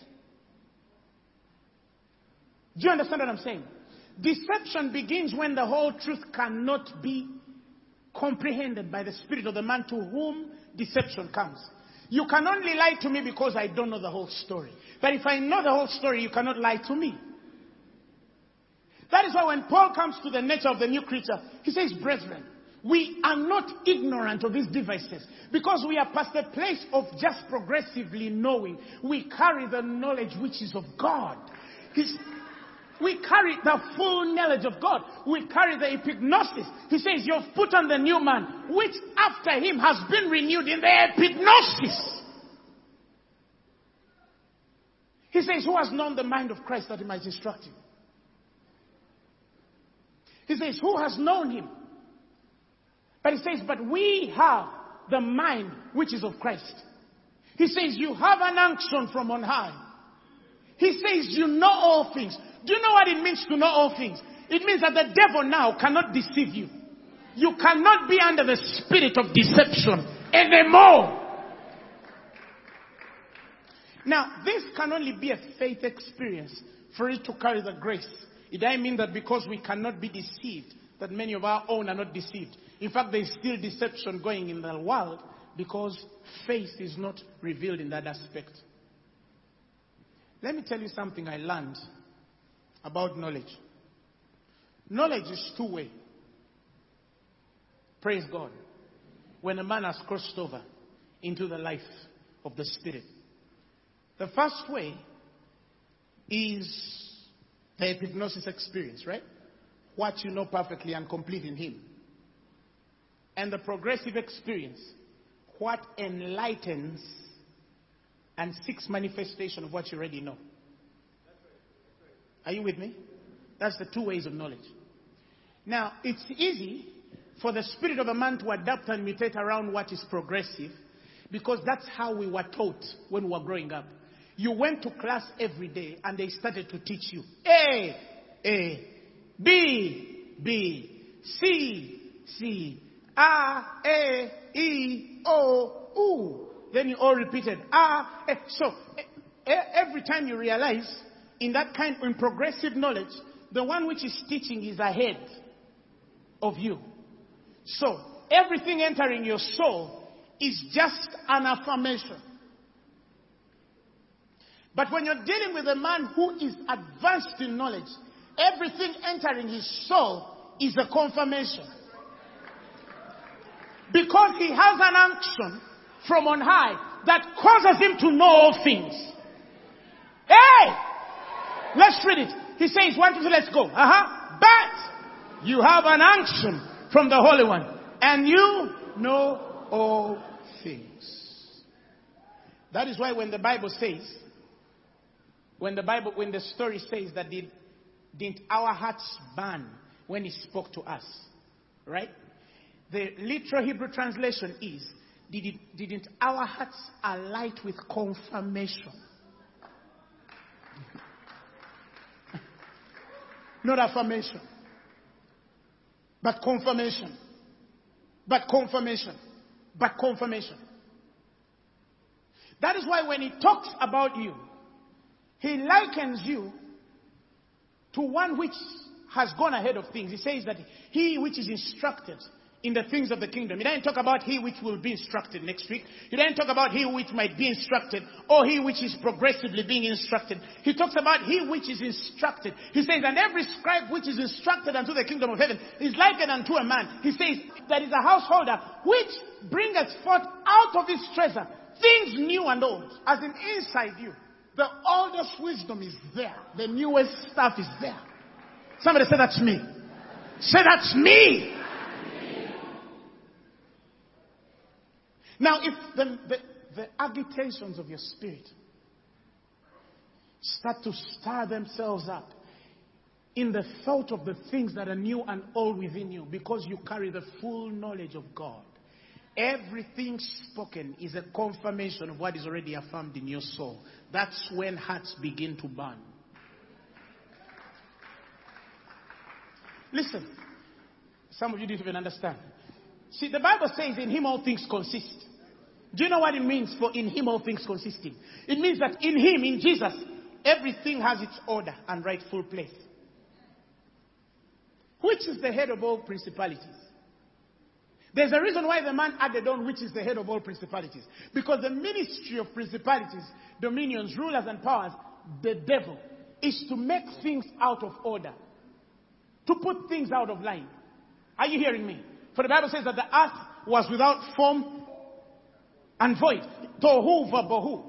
Do you understand what I'm saying? Deception begins when the whole truth cannot be comprehended by the spirit of the man to whom deception comes. You can only lie to me because I don't know the whole story. But if I know the whole story, you cannot lie to me. That is why when Paul comes to the nature of the new creature, he says, brethren, we are not ignorant of these devices, because we are past the place of just progressively knowing. We carry the knowledge which is of God. He's, we carry the full knowledge of God. We carry the epignosis. He says, you have put on the new man, which after him has been renewed in the epignosis. He says, who has known the mind of Christ that he might instruct him? He says, who has known him? But he says, but we have the mind which is of Christ. He says, you have an unction from on high. He says, you know all things. Do you know what it means to know all things? It means that the devil now cannot deceive you. You cannot be under the spirit of deception anymore. Now, this can only be a faith experience for it to carry the grace. It doesn't mean that because we cannot be deceived, that many of our own are not deceived. In fact, there is still deception going in the world because faith is not revealed in that aspect. Let me tell you something I learned about knowledge. Knowledge is two-way. Praise God. When a man has crossed over into the life of the Spirit. The first way is the epignosis experience, right? What you know perfectly and complete in him. And the progressive experience, what enlightens and seeks manifestation of what you already know. Are you with me? That's the two ways of knowledge. Now, it's easy for the spirit of a man to adapt and mutate around what is progressive, because that's how we were taught when we were growing up. You went to class every day and they started to teach you A, A, B, B, C, C, A, A, E, O, U. Then you all repeated ah. Eh. So eh, every time you realize in that kind in progressive knowledge, the one which is teaching is ahead of you. So everything entering your soul is just an affirmation. But when you're dealing with a man who is advanced in knowledge, everything entering his soul is a confirmation. Because he has an unction from on high that causes him to know all things. Hey! Let's read it. He says, one, two, three, let's go. Uh-huh. But you have an unction from the Holy One, and you know all things. That is why when the Bible says, When the Bible, when the story says that did, didn't our hearts burn when he spoke to us, right? The literal Hebrew translation is, did it, didn't our hearts alight with confirmation? Not affirmation, but confirmation, but confirmation, but confirmation. That is why when he talks about you, he likens you to one which has gone ahead of things. He says that he which is instructed in the things of the kingdom. He doesn't talk about he which will be instructed next week. He doesn't talk about he which might be instructed or he which is progressively being instructed. He talks about he which is instructed. He says, and every scribe which is instructed unto the kingdom of heaven is likened unto a man. He says, that is a householder which bringeth forth out of his treasure things new and old, as in inside you. The oldest wisdom is there. The newest stuff is there. Somebody say, that's me. Say, that's me. That's me. Now, if the, the, the agitations of your spirit start to stir themselves up in the thought of the things that are new and old within you, because you carry the full knowledge of God, everything spoken is a confirmation of what is already affirmed in your soul. That's when hearts begin to burn. Listen, some of you didn't even understand. See, the Bible says in him all things consist. Do you know what it means for in him all things consisting? It means that in him, in Jesus, Everything has its order and rightful place. Which is the head of all principalities? There's a reason why the man added on, which is the head of all principalities. Because the ministry of principalities, dominions, rulers and powers, the devil, is to make things out of order. To put things out of line. Are you hearing me? For the Bible says that the earth was without form and void. Tohu vabohu.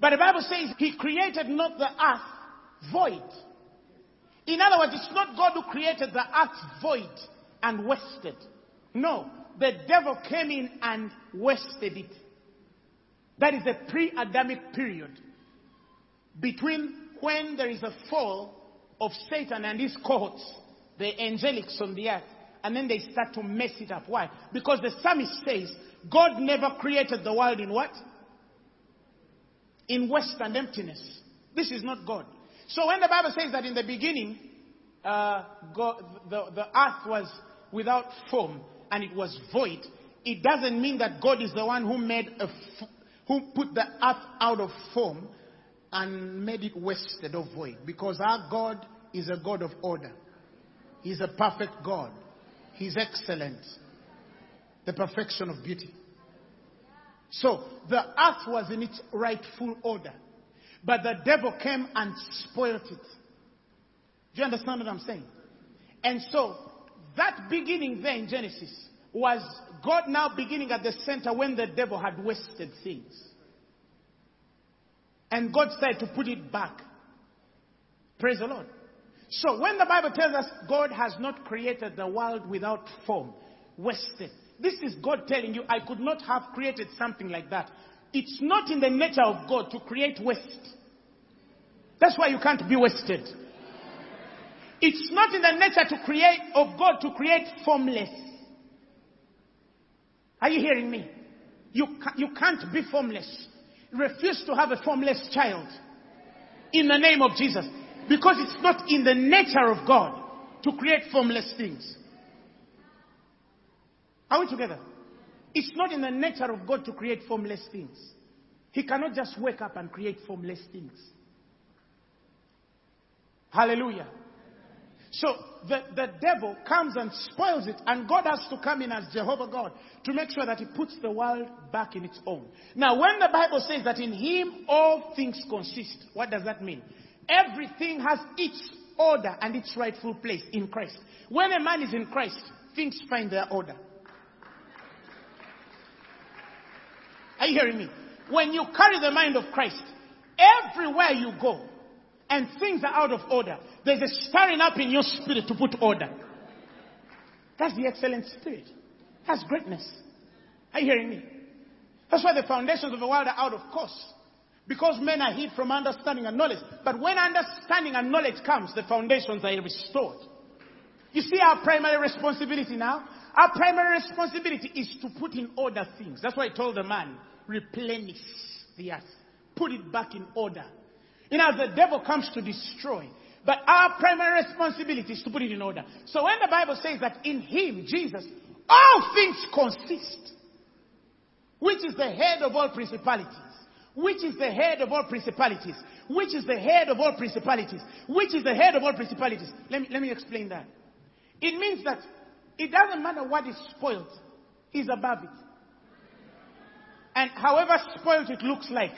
But the Bible says he created not the earth void. In other words, it's not God who created the earth void and wasted. No, the devil came in and wasted it. That is a pre-Adamic period between when there is a fall of Satan and his cohorts, the angelics on the earth, and then they start to mess it up. Why? Because the psalmist says, God never created the world in what? In waste and emptiness. This is not God. So when the Bible says that in the beginning, uh, God, the, the earth was without form, and it was void, it doesn't mean that God is the one who made a f- who put the earth out of form and made it wasted or void. Because our God is a God of order. He's a perfect God. He's excellent. The perfection of beauty. So, the earth was in its rightful order. But the devil came and spoiled it. Do you understand what I'm saying? And so, that beginning there in Genesis was God now beginning at the center when the devil had wasted things. And God started to put it back. Praise the Lord. So when the Bible tells us God has not created the world without form, wasted, this is God telling you, I could not have created something like that. It's not in the nature of God to create waste. That's why you can't be wasted. It's not in the nature to create of God to create formless. Are you hearing me? You, you can't be formless. Refuse to have a formless child in the name of Jesus. Because it's not in the nature of God to create formless things. Are we together? It's not in the nature of God to create formless things. He cannot just wake up and create formless things. Hallelujah. So the, the devil comes and spoils it, and God has to come in as Jehovah God to make sure that he puts the world back in its own. Now when the Bible says that in him all things consist, what does that mean? Everything has its order and its rightful place in Christ. When a man is in Christ, things find their order. Are you hearing me? When you carry the mind of Christ, everywhere you go, and things are out of order, there's a stirring up in your spirit to put order. That's the excellent spirit. That's greatness. Are you hearing me? That's why the foundations of the world are out of course. Because men are hid from understanding and knowledge. But when understanding and knowledge comes, the foundations are restored. You see our primary responsibility now? Our primary responsibility is to put in order things. That's why I told the man, replenish the earth. Put it back in order. You know, the devil comes to destroy. But our primary responsibility is to put it in order. So when the Bible says that in him, Jesus, all things consist, which is the head of all principalities, which is the head of all principalities, which is the head of all principalities, which is the head of all principalities. Let me, let me explain that. It means that it doesn't matter what is spoiled, he's above it. And however spoiled it looks like,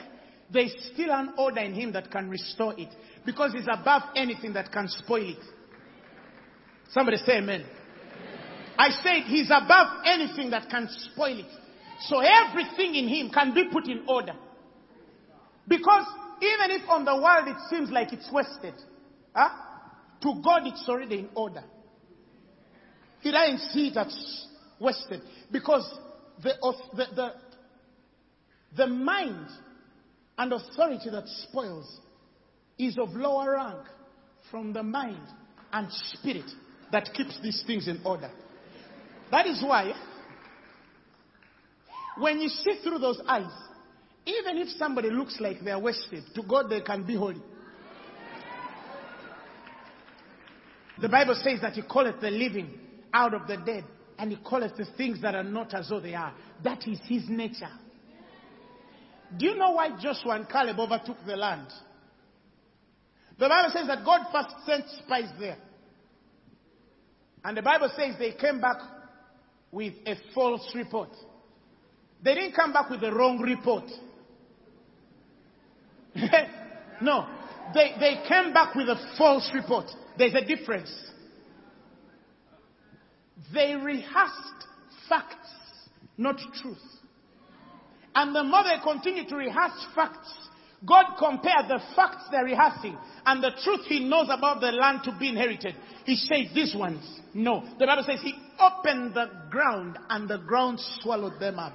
there's still an order in him that can restore it. Because he's above anything that can spoil it. Somebody say amen. I said he's above anything that can spoil it. So everything in him can be put in order. Because even if on the world it seems like it's wasted, huh? To God it's already in order. He doesn't see it as wasted. Because the, the, the, the mind and authority that spoils is of lower rank from the mind and spirit that keeps these things in order. That is why when you see through those eyes, even if somebody looks like they are wasted, to God they can be holy. The Bible says that he calleth the living out of the dead, and he calleth the things that are not as though they are. That is his nature. Do you know why Joshua and Caleb overtook the land? The Bible says that God first sent spies there. And the Bible says they came back with a false report. They didn't come back with the wrong report. No. They, they came back with a false report. There's a difference. They rehearsed facts, not truth. And the more they continue to rehearse facts, God compared the facts they're rehearsing and the truth he knows about the land to be inherited. He says, these ones, no. The Bible says he opened the ground and the ground swallowed them up.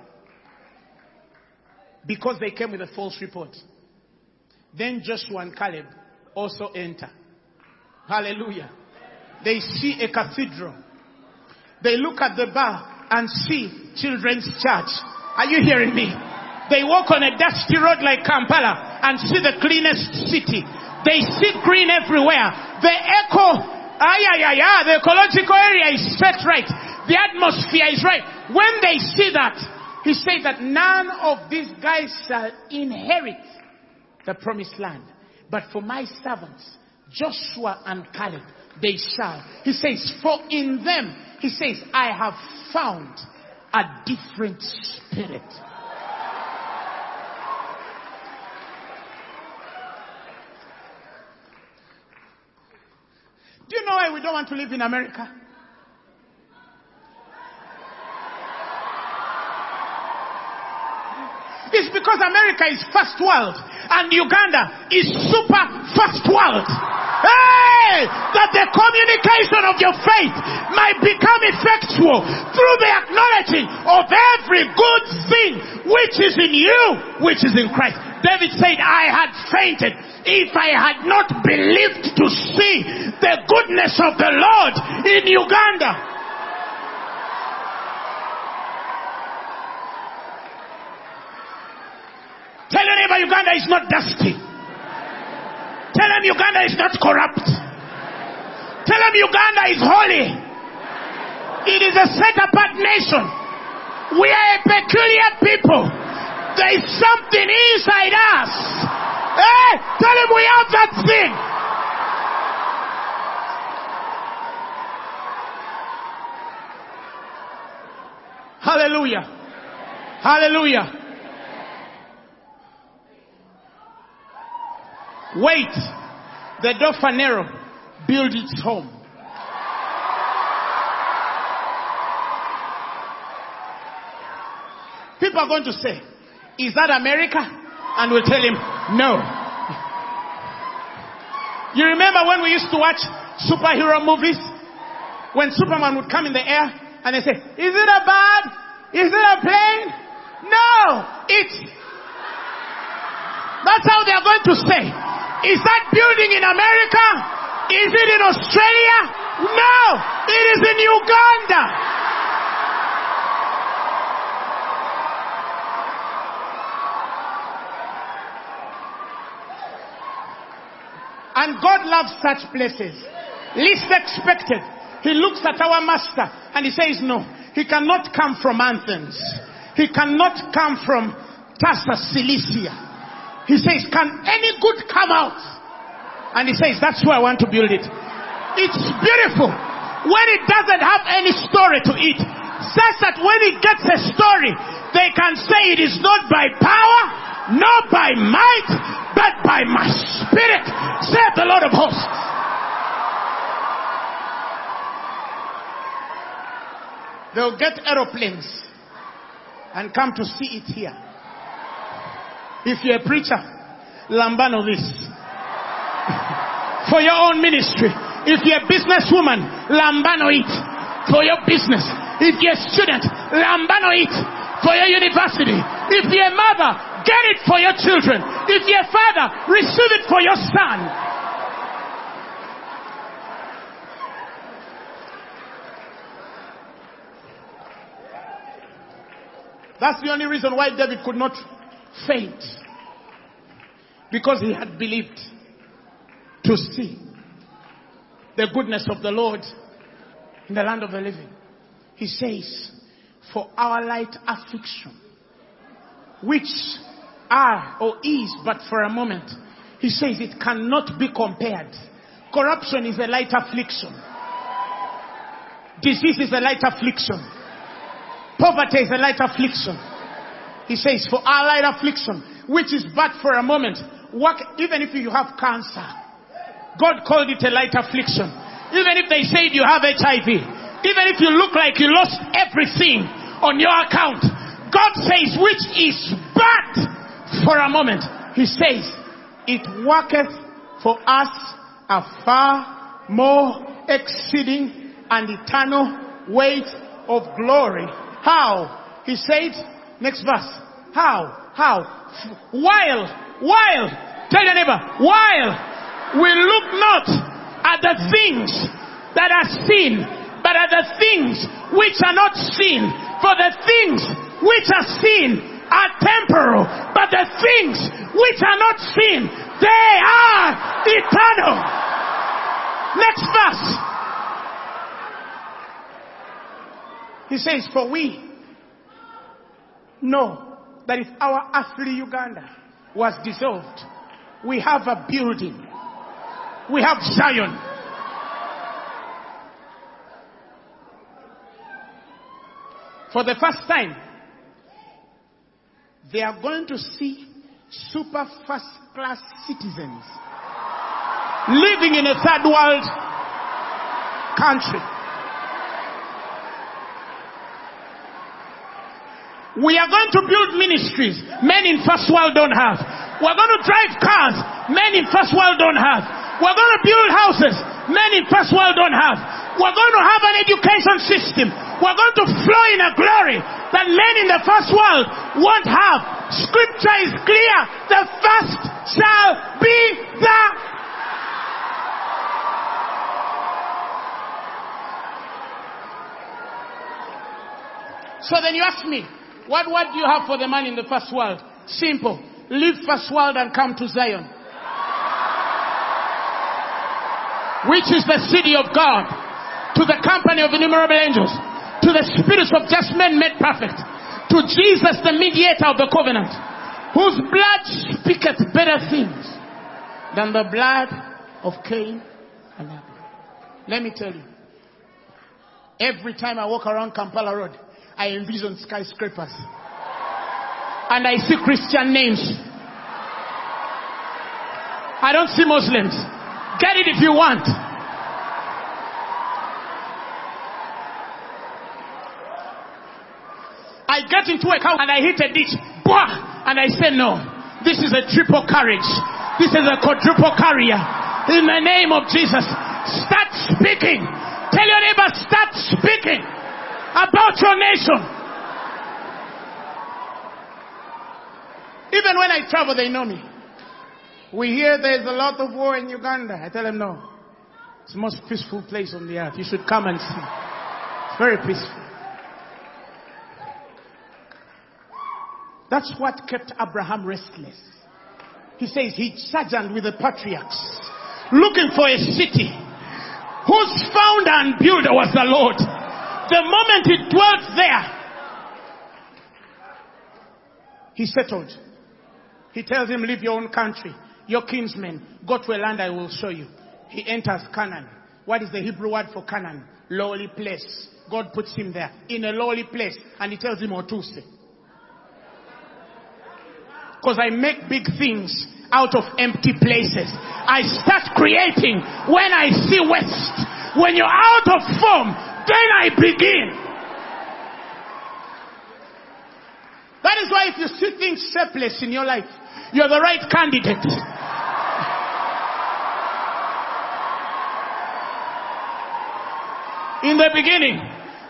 Because they came with a false report. Then Joshua and Caleb also enter. Hallelujah. They see a cathedral. They look at the bar and see Children's Church. Are you hearing me? They walk on a dusty road like Kampala and see the cleanest city. They see green everywhere. The eco, ay, ay, ay, ay, the ecological area is set right. The atmosphere is right. When they see that, he said that none of these guys shall inherit the promised land. But for my servants, Joshua and Caleb, they shall. He says, for in them, he says, I have found a different spirit. Do you know why we don't want to live in America? It's because America is first world and Uganda is super first world. Hey! That the communication of your faith might become effectual through the acknowledging of every good thing which is in you, which is in Christ. David said, I had fainted if I had not believed to see the goodness of the Lord in Uganda. Tell your neighbor, Uganda is not dusty. Tell them Uganda is not corrupt. Tell them Uganda is holy. It is a set-apart nation. We are a peculiar people. There is something inside us. Hey, tell him we have that thing. Hallelujah. Hallelujah. Wait, the Dauphinero build its home. People are going to say, is that America? And we'll tell him, no. You remember when we used to watch superhero movies? When Superman would come in the air and they say, is it a bird? Is it a plane? No, it's... That's how they are going to say. Is that building in America? Is it in Australia? No, it is in Uganda. And God loves such places. Least expected. He looks at our master and he says no. He cannot come from Athens. He cannot come from Tarsus, Cilicia. He says, can any good come out? And he says, that's where I want to build it. It's beautiful when it doesn't have any story to it. Such that when it gets a story, they can say it is not by power, not by might, but by my spirit, saith the Lord of hosts. They'll get aeroplanes and come to see it here. If you're a preacher, lambano this. For your own ministry. If you're a businesswoman, lambano it. For your business. If you're a student, lambano it. For your university. If you're a mother, get it for your children. If you're a father, receive it for your son. That's the only reason why David could not faint, because he had believed to see the goodness of the Lord in the land of the living. He says, for our light affliction, which are or is but for a moment, He says it cannot be compared. Corruption is a light affliction. Disease is a light affliction. Poverty is a light affliction. He says, for our light affliction, which is but for a moment, work, even if you have cancer, God called it a light affliction. Even if they said you have H I V, even if you look like you lost everything on your account, God says, which is but for a moment. He says, it worketh for us a far more exceeding and eternal weight of glory. How? He said, next verse. How? How? While, while, tell your neighbor, while we look not at the things that are seen, but at the things which are not seen. For the things which are seen are temporal, but the things which are not seen, they are eternal. Next verse. He says, for we know that if our earthly Uganda was dissolved, we have a building. We have Zion. For the first time, they are going to see super first-class citizens living in a third-world country. We are going to build ministries men in first-world don't have. We are going to drive cars men in first-world don't have. We are going to build houses men in first-world don't have. We are going to have an education system. We are going to flow in a glory that men in the first world won't have. Scripture is clear. The first shall be the... So then you ask me, what word do you have for the man in the first world? Simple. Leave first world and come to Zion, which is the city of God, to the company of innumerable angels, to the spirits of just men made perfect, to Jesus the mediator of the covenant, whose blood speaketh better things than the blood of Cain and Abel. Let me tell you, every time I walk around Kampala Road, I envision skyscrapers and I see Christian names. I don't see Muslims. Get it if you want. I get into a car and I hit a ditch. Bah! And I say, no, this is a triple carriage. This is a quadruple carrier. In the name of Jesus, start speaking. Tell your neighbor, start speaking about your nation. Even when I travel, they know me. We hear there's a lot of war in Uganda. I tell them, no. It's the most peaceful place on the earth. You should come and see. It's very peaceful. That's what kept Abraham restless. He says he sojourned with the patriarchs, looking for a city whose founder and builder was the Lord. The moment he dwelt there, he settled. He tells him, leave your own country, your kinsmen, go to a land I will show you. He enters Canaan. What is the Hebrew word for Canaan? Lowly place. God puts him there, in a lowly place, and he tells him, Otuse. Because I make big things out of empty places. I start creating when I see West. When you're out of form, then I begin. That is why if you see things shapeless in your life, you're the right candidate. In the beginning,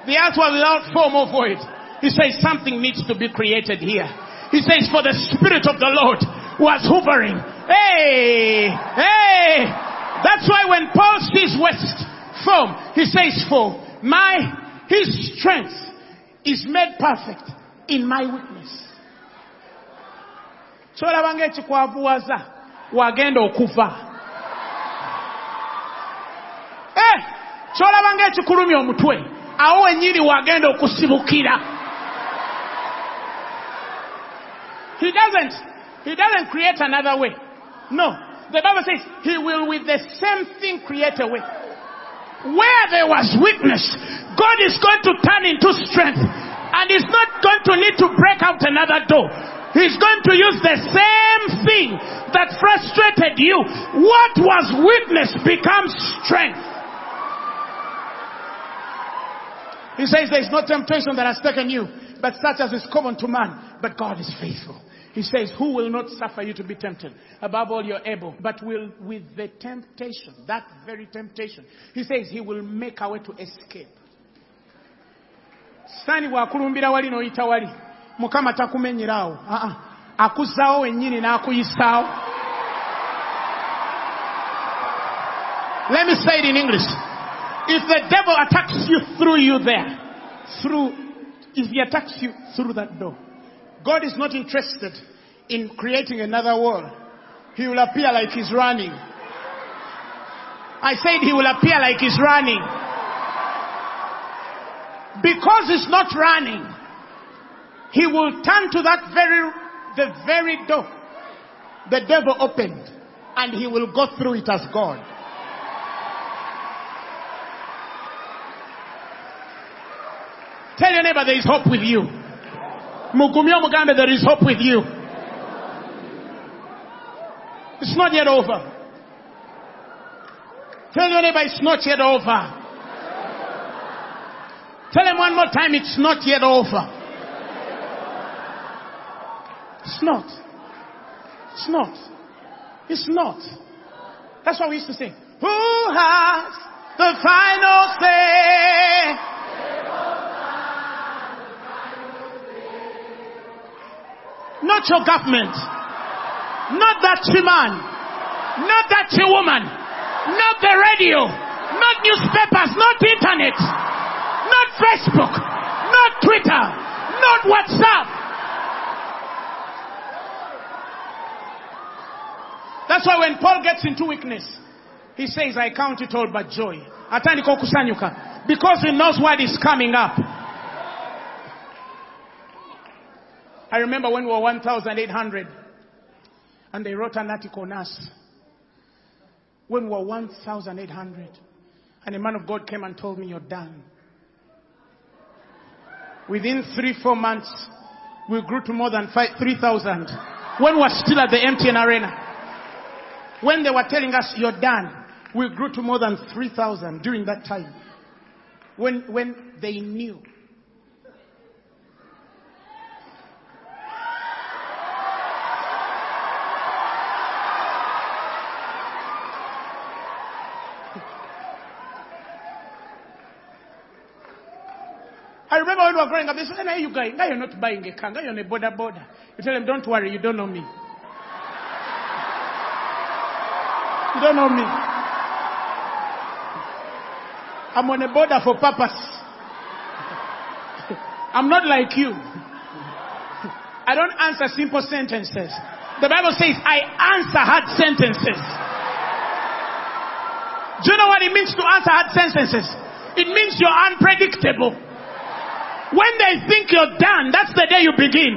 the earth was without form or void. He says something needs to be created here. He says, for the Spirit of the Lord was hovering. Hey, hey. That's why when Paul sees West form, he says, for my, his strength is made perfect in my weakness. He doesn't, he doesn't create another way. No. The Bible says he will with the same thing create a way. Where there was weakness, God is going to turn into strength. And it's not going to need to break out another door. He's going to use the same thing that frustrated you. What was weakness becomes strength. He says there is no temptation that has taken you, but such as is common to man. But God is faithful. He says, who will not suffer you to be tempted? Above all you're able, but will with the temptation, that very temptation. He says he will make a way to escape. Sani wakulumbira wali no itawali. Mukama takumenyirao. Ah ah. Akuzao wenyini na akuyisao. Let me say it in English. If the devil attacks you through you there, through, if he attacks you through that door, God is not interested in creating another wall. He will appear like he's running. I said he will appear like he's running. Because he's not running, he will turn to that very, the very door the devil opened, and he will go through it as God. Tell your neighbor there is hope with you. Mugumio Mugambe, there is hope with you. It's not yet over. Tell your neighbor it's not yet over. Tell him one more time, it's not yet over. It's not. It's not. It's not. That's what we used to sing. Who has the final say? Not your government, not that man, not that woman, not the radio, not newspapers, not internet, not Facebook, not Twitter, not WhatsApp. That's why when Paul gets into weakness, he says, I count it all but joy. Because he knows what is coming up. I remember when we were one thousand eight hundred and they wrote an article on us. When we were one thousand eight hundred and a man of God came and told me, you're done. Within three, four months, we grew to more than three thousand. When we were still at the M T N Arena, when they were telling us, you're done, we grew to more than three thousand during that time. When, when they knew. I remember when we were growing up, they said, hey, you guys, you're not buying a car, you're on a border border. You tell them, don't worry, you don't know me. You don't know me. I'm on a border for purpose. I'm not like you. I don't answer simple sentences. The Bible says, I answer hard sentences. Do you know what it means to answer hard sentences? It means you're unpredictable. When they think you're done, that's the day you begin.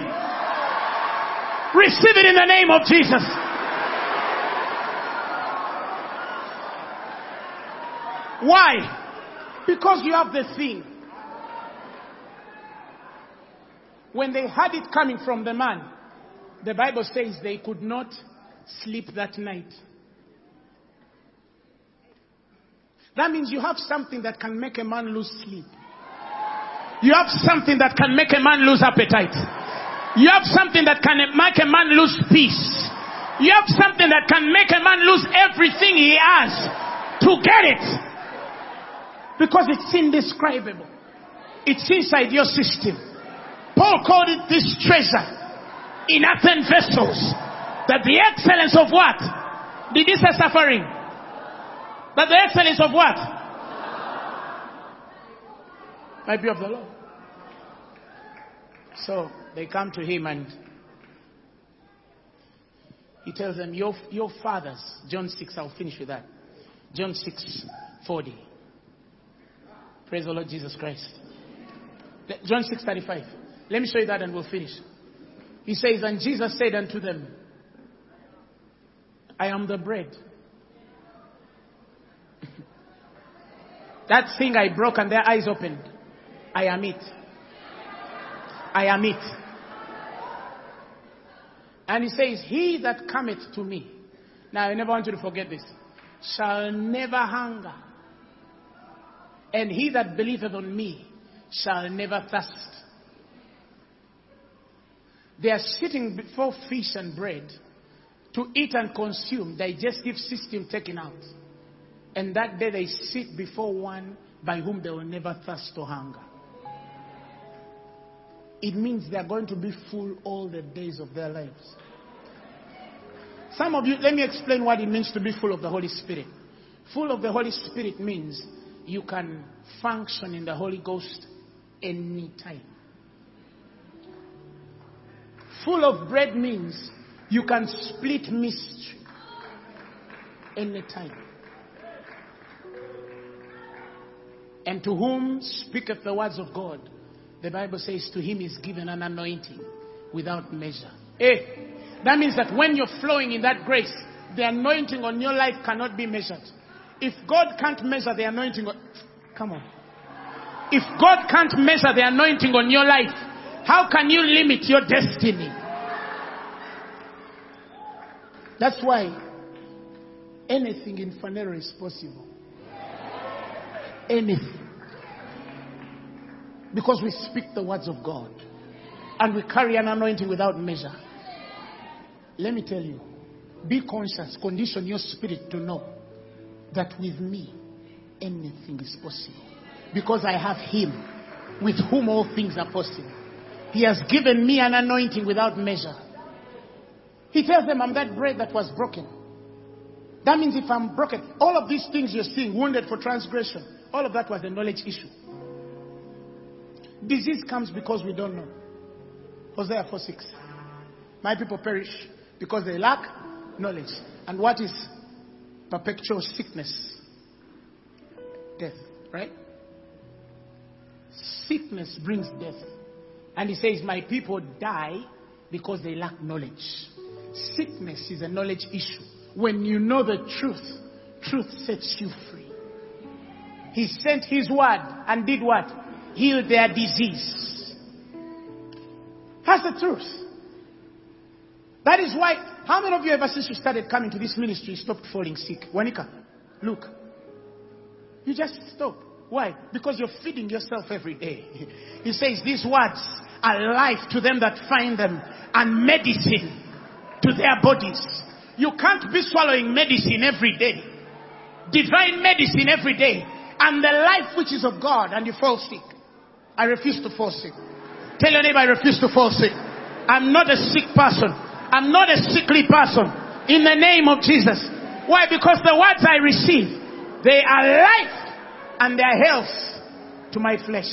Receive it in the name of Jesus. Why? Because you have the thing. When they had it coming from the man, the Bible says they could not sleep that night. That means you have something that can make a man lose sleep. You have something that can make a man lose appetite. You have something that can make a man lose peace. You have something that can make a man lose everything he has to get it. Because it's indescribable. It's inside your system. Paul called it this treasure in earthen vessels. That the excellence of what? Did he say suffering? That the excellence of what? Might be of the Lord. So they come to him and he tells them, your, your fathers, John six, I'll finish with that. John six forty. Praise the Lord Jesus Christ. John six thirty-five. Let me show you that and we'll finish. He says, and Jesus said unto them, I am the bread. That thing I broke and their eyes opened. I am it. I am it. And he says, he that cometh to me. Now, I never want you to forget this. Shall never hunger. And he that believeth on me shall never thirst. They are sitting before fish and bread to eat and consume, digestive system taken out. And that day they sit before one by whom they will never thirst or hunger. It means they are going to be full all the days of their lives. Some of you, let me explain what it means to be full of the Holy Spirit. Full of the Holy Spirit means you can function in the Holy Ghost any time. Full of bread means you can split mystery any time. And to whom speaketh the words of God, the Bible says to him is given an anointing without measure. Eh, that means that when you're flowing in that grace, the anointing on your life cannot be measured. If God can't measure the anointing on, come on. If God can't measure the anointing on your life, how can you limit your destiny? That's why anything in Fanero is possible. Anything. Because we speak the words of God. And we carry an anointing without measure. Let me tell you. Be conscious. Condition your spirit to know that with me, anything is possible. Because I have him, with whom all things are possible. He has given me an anointing without measure. He tells them, I'm that bread that was broken. That means if I'm broken, all of these things you're seeing, wounded for transgression, all of that was a knowledge issue. Disease comes because we don't know. Hosea four six. My people perish because they lack knowledge. And what is perpetual sickness? Death, right? Sickness brings death. And he says, my people die because they lack knowledge. Sickness is a knowledge issue. When you know the truth, truth sets you free. He sent his word and did what? Healed their disease. That's the truth. That is why, how many of you ever since you started coming to this ministry stopped falling sick? Wanika, look. You just stop. Why? Because you're feeding yourself every day. He says these words are life to them that find them and medicine to their bodies. You can't be swallowing medicine every day. Divine medicine every day. And the life which is of God, and you fall sick. I refuse to fall sick. Tell your neighbor, I refuse to fall sick. I'm not a sick person. I'm not a sickly person. In the name of Jesus. Why? Because the words I receive, they are life and they are health to my flesh.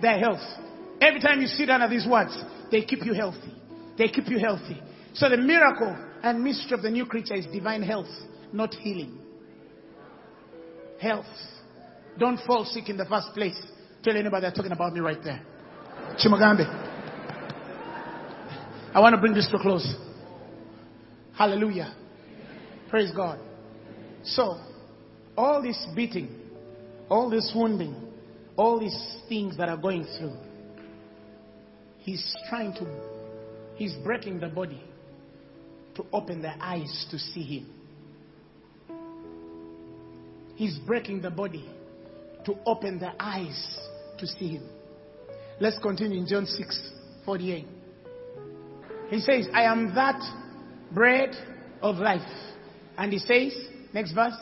They are health. Every time you sit under these words, they keep you healthy. They keep you healthy. So the miracle and mystery of the new creature is divine health, not healing. Health. Don't fall sick in the first place. Tell anybody they're talking about me right there. Chimagambe. I want to bring this to a close. Hallelujah. Praise God. So, all this beating, all this wounding, all these things that are going through, he's trying to, he's breaking the body to open their eyes to see him. He's breaking the body to open their eyes to see him. Let's continue in John six forty-eight. He says, I am that bread of life. And he says, next verse,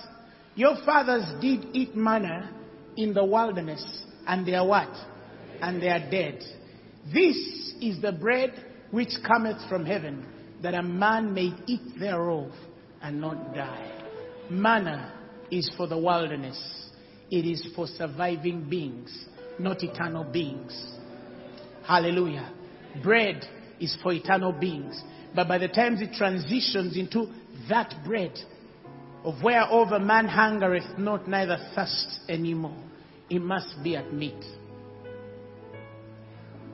your fathers did eat manna in the wilderness, and they are what? And they are dead. This is the bread which cometh from heaven, that a man may eat thereof and not die. Manna is for the wilderness. It is for surviving beings, not eternal beings. Hallelujah. Bread is for eternal beings. But by the time it transitions into that bread, of whereover man hungereth not, neither thirst anymore, it must be at meat.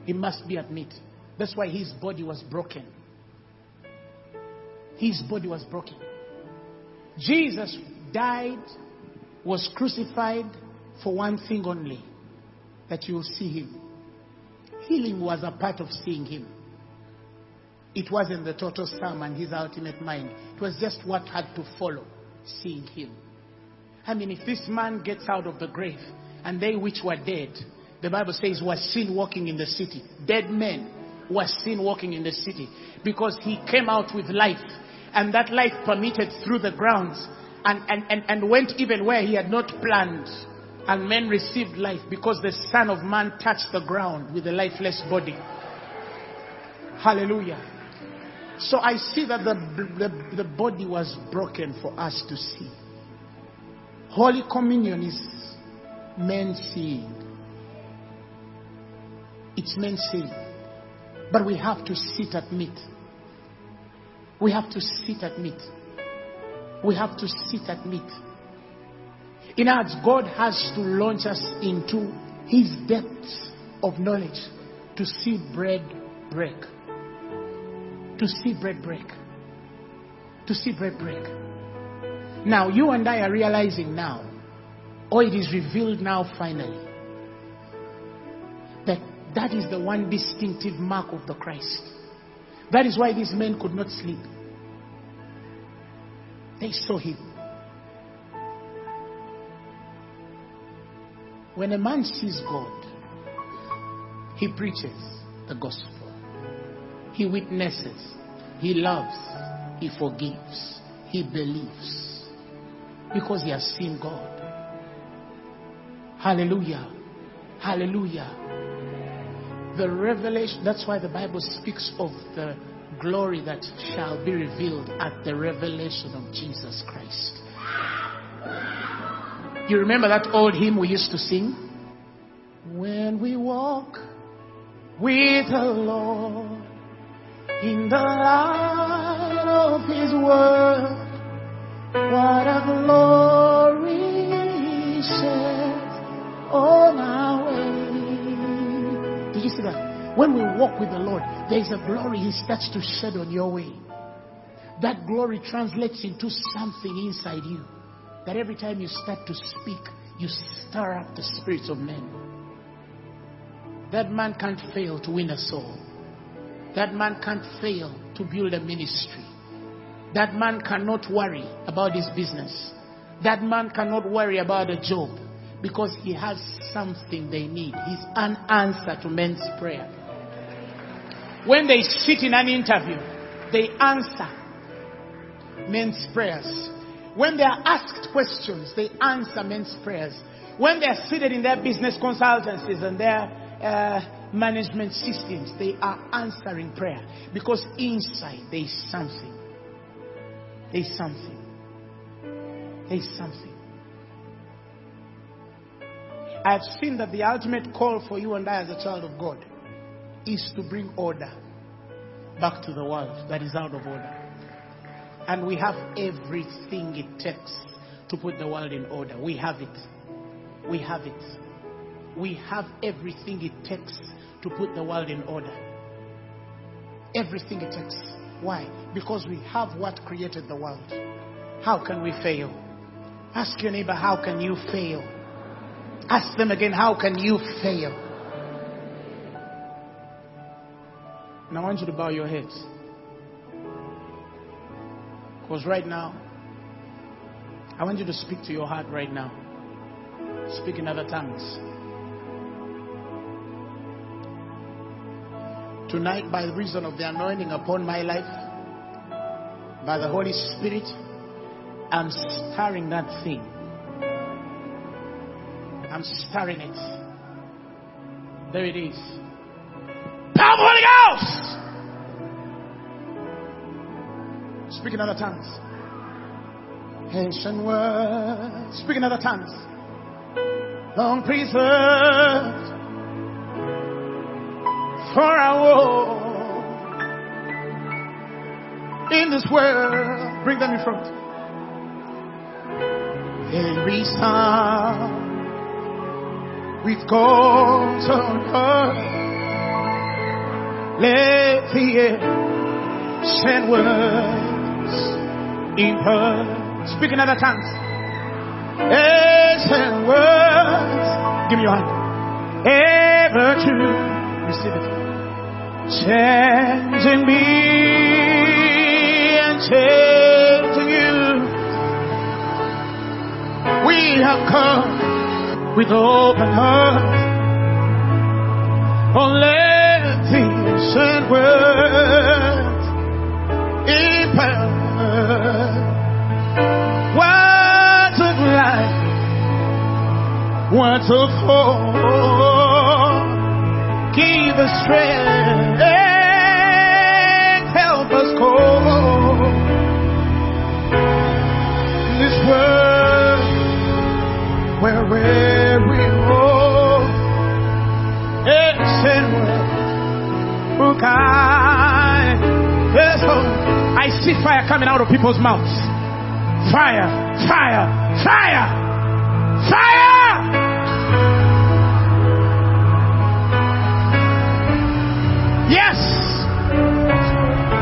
It must be at meat. That's why his body was broken. His body was broken. Jesus died, was crucified for one thing only, that you will see him. Healing was a part of seeing him. It wasn't the total sum and his ultimate mind. It was just what had to follow, seeing him. I mean, if this man gets out of the grave, and they which were dead, the Bible says, were seen walking in the city. Dead men were seen walking in the city, because he came out with life, and that life permitted through the grounds, and, and, and, and went even where he had not planned. And men received life, because the Son of Man touched the ground with a lifeless body. Hallelujah. So I see that the, the, the body was broken for us to see. Holy Communion is men seeing. It's men seeing. But we have to sit at meat. We have to sit at meat. We have to sit at meat. In other words, God has to launch us into his depths of knowledge to see bread break. To see bread break. To see bread break. Now, you and I are realizing now, or it is revealed now finally, that that is the one distinctive mark of the Christ. That is why these men could not sleep. They saw him. When a man sees God, he preaches the gospel. He witnesses. He loves. He forgives. He believes. Because he has seen God. Hallelujah. Hallelujah. The revelation, that's why the Bible speaks of the glory that shall be revealed at the revelation of Jesus Christ. You remember that old hymn we used to sing? When we walk with the Lord in the light of his word, what a glory sheds on our way. Did you see that? When we walk with the Lord, there is a glory he starts to shed on your way. That glory translates into something inside you, that every time you start to speak, you stir up the spirits of men. That man can't fail to win a soul. That man can't fail to build a ministry. That man cannot worry about his business. That man cannot worry about a job, because he has something they need. He's an answer to men's prayer. When they sit in an interview, they answer men's prayers. When they are asked questions, they answer men's prayers. When they are seated in their business consultancies and their uh, management systems, they are answering prayer. Because inside there is something. There is something. There is something. I have seen that the ultimate call for you and I as a child of God is to bring order back to the world that is out of order. And we have everything it takes to put the world in order. We have it. We have it. We have everything it takes to put the world in order. Everything it takes. Why? Because we have what created the world. How can we fail? Ask your neighbor, how can you fail? Ask them again, how can you fail? Now I want you to bow your heads. Because right now, I want you to speak to your heart right now. Speak in other tongues. Tonight, by the reason of the anointing upon my life, by the Holy Spirit, I'm stirring that thing. I'm stirring it. There it is. Power of the Holy Ghost! Speak in other tongues. Ancient words. Speak in other tongues. Long preserved for our all in this world. Bring them in front. Every sound with gold on earth. Let the ancient words in her Speak in other tongues. Ancient words. Give me your hand. Ever true. Receive it. Changing me and changing you. We have come with open hearts. Oh, let the ancient words impact. Words of life, words of hope, give us strength and help us cope. In this world where weary hope, ancient words will guide us home. I see fire coming out of people's mouths. Fire, fire, fire, fire! Yes!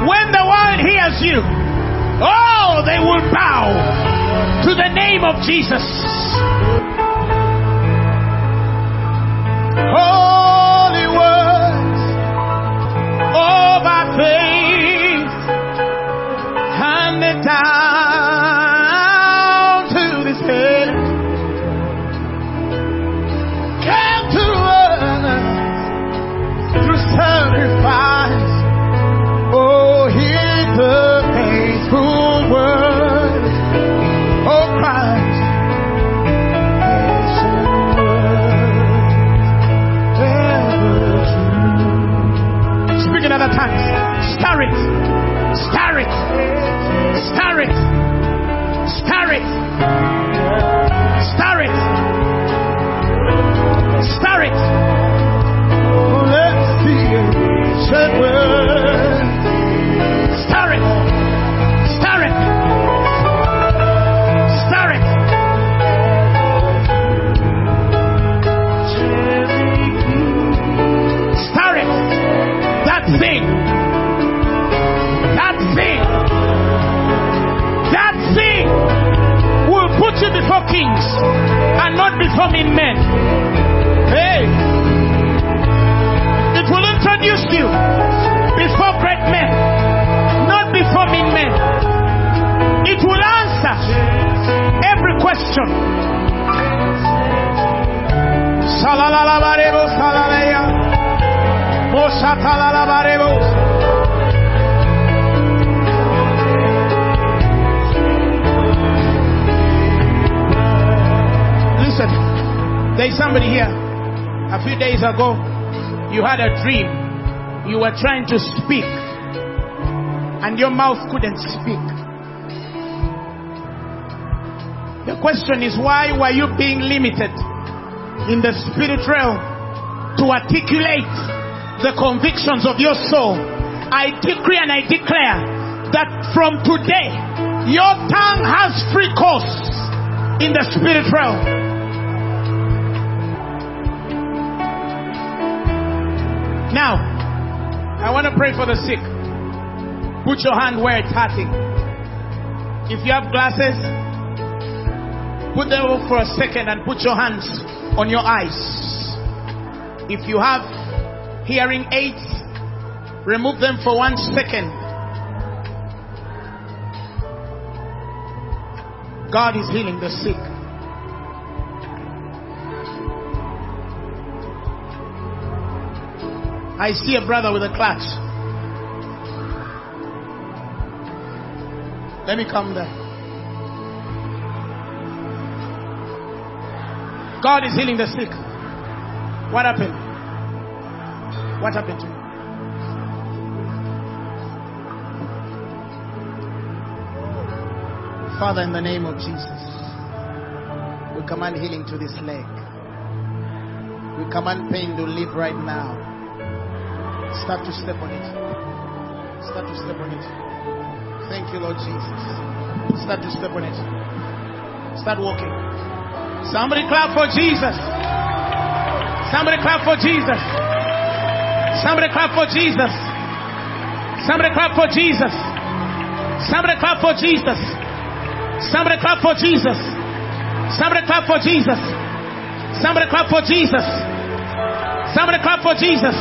When the world hears you, oh, they will bow to the name of Jesus. Holy words over faith, hand it down. Stir it, stir it, stir it, stir it, stir it, stir it. Oh, let's see it. Stir it, stir it, stir it. Stir it. That thing. Before kings and not before mean men. Hey, it will introduce you before great men, not before mean men. It will answer every question. Salalalabarebo salalaya, Moshatalalabarebo. There's somebody here. A few days ago, you had a dream. You were trying to speak, and your mouth couldn't speak. The question is, why were you being limited in the spirit realm to articulate the convictions of your soul? I decree and I declare that from today, your tongue has free course in the spirit realm. Now, I want to pray for the sick. Put your hand where it's hurting. If you have glasses, put them up for a second and put your hands on your eyes. If you have hearing aids, remove them for one second. God is healing the sick. I see a brother with a clutch. Let me come there. God is healing the sick. What happened? What happened to you? Father, in the name of Jesus, we command healing to this leg. We command pain to leave right now. Start to step on it. Start to step on it. Thank you, Lord Jesus. Start to step on it. Start walking. Somebody clap for Jesus. Somebody clap for Jesus. Somebody clap for Jesus. Somebody clap for Jesus. Somebody clap for Jesus. Somebody clap for Jesus. Somebody clap for Jesus. Somebody clap for Jesus. Somebody clap for Jesus.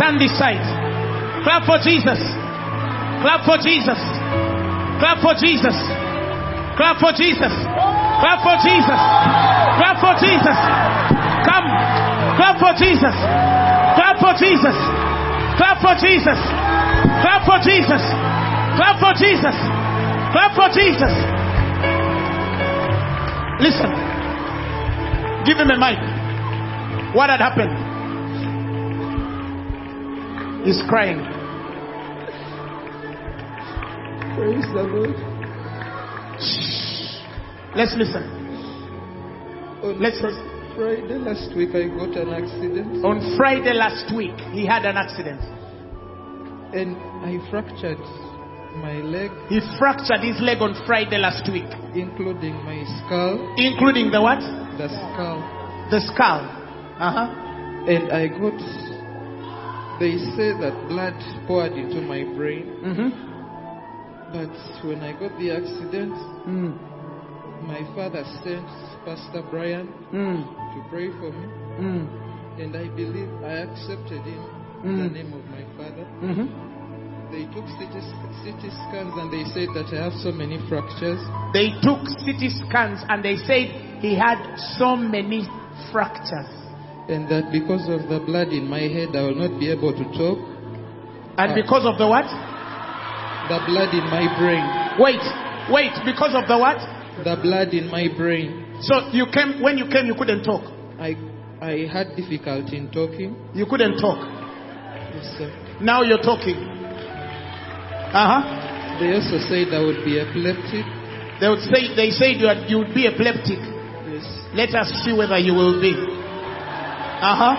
Turn this side. Clap for Jesus. Clap for Jesus. Clap for Jesus. Clap for Jesus. Clap for Jesus. Clap for Jesus. Come. Clap for Jesus. Clap for Jesus. Clap for Jesus. Clap for Jesus. Clap for Jesus. Clap for Jesus. Listen. Give him a mic. What had happened? He's crying. Praise the Lord. Shh. Let's listen. On Let's fr- listen. Friday last week I got an accident. On Friday last week he had an accident. And I fractured my leg. He fractured his leg on Friday last week. Including my skull. Including the what? The skull. The skull. Uh-huh. And I got, they say that blood poured into my brain. Mm-hmm. But when I got the accident, mm. my father sent Pastor Brian mm. to pray for me. Mm. And I believe I accepted him mm. in the name of my father. Mm-hmm. They took C T scans and they said that I have so many fractures. They took C T scans and they said he had so many fractures. And that because of the blood in my head, I will not be able to talk. And uh, because of the what? The blood in my brain. Wait, wait, because of the what? The blood in my brain. So you came, when you came, you couldn't talk? I, I had difficulty in talking. You couldn't talk? Yes, sir. Now you're talking. Uh-huh. They also said I would be epileptic. They would say they said you would, you would be epileptic. Yes. Let us see whether you will be. Uh-huh.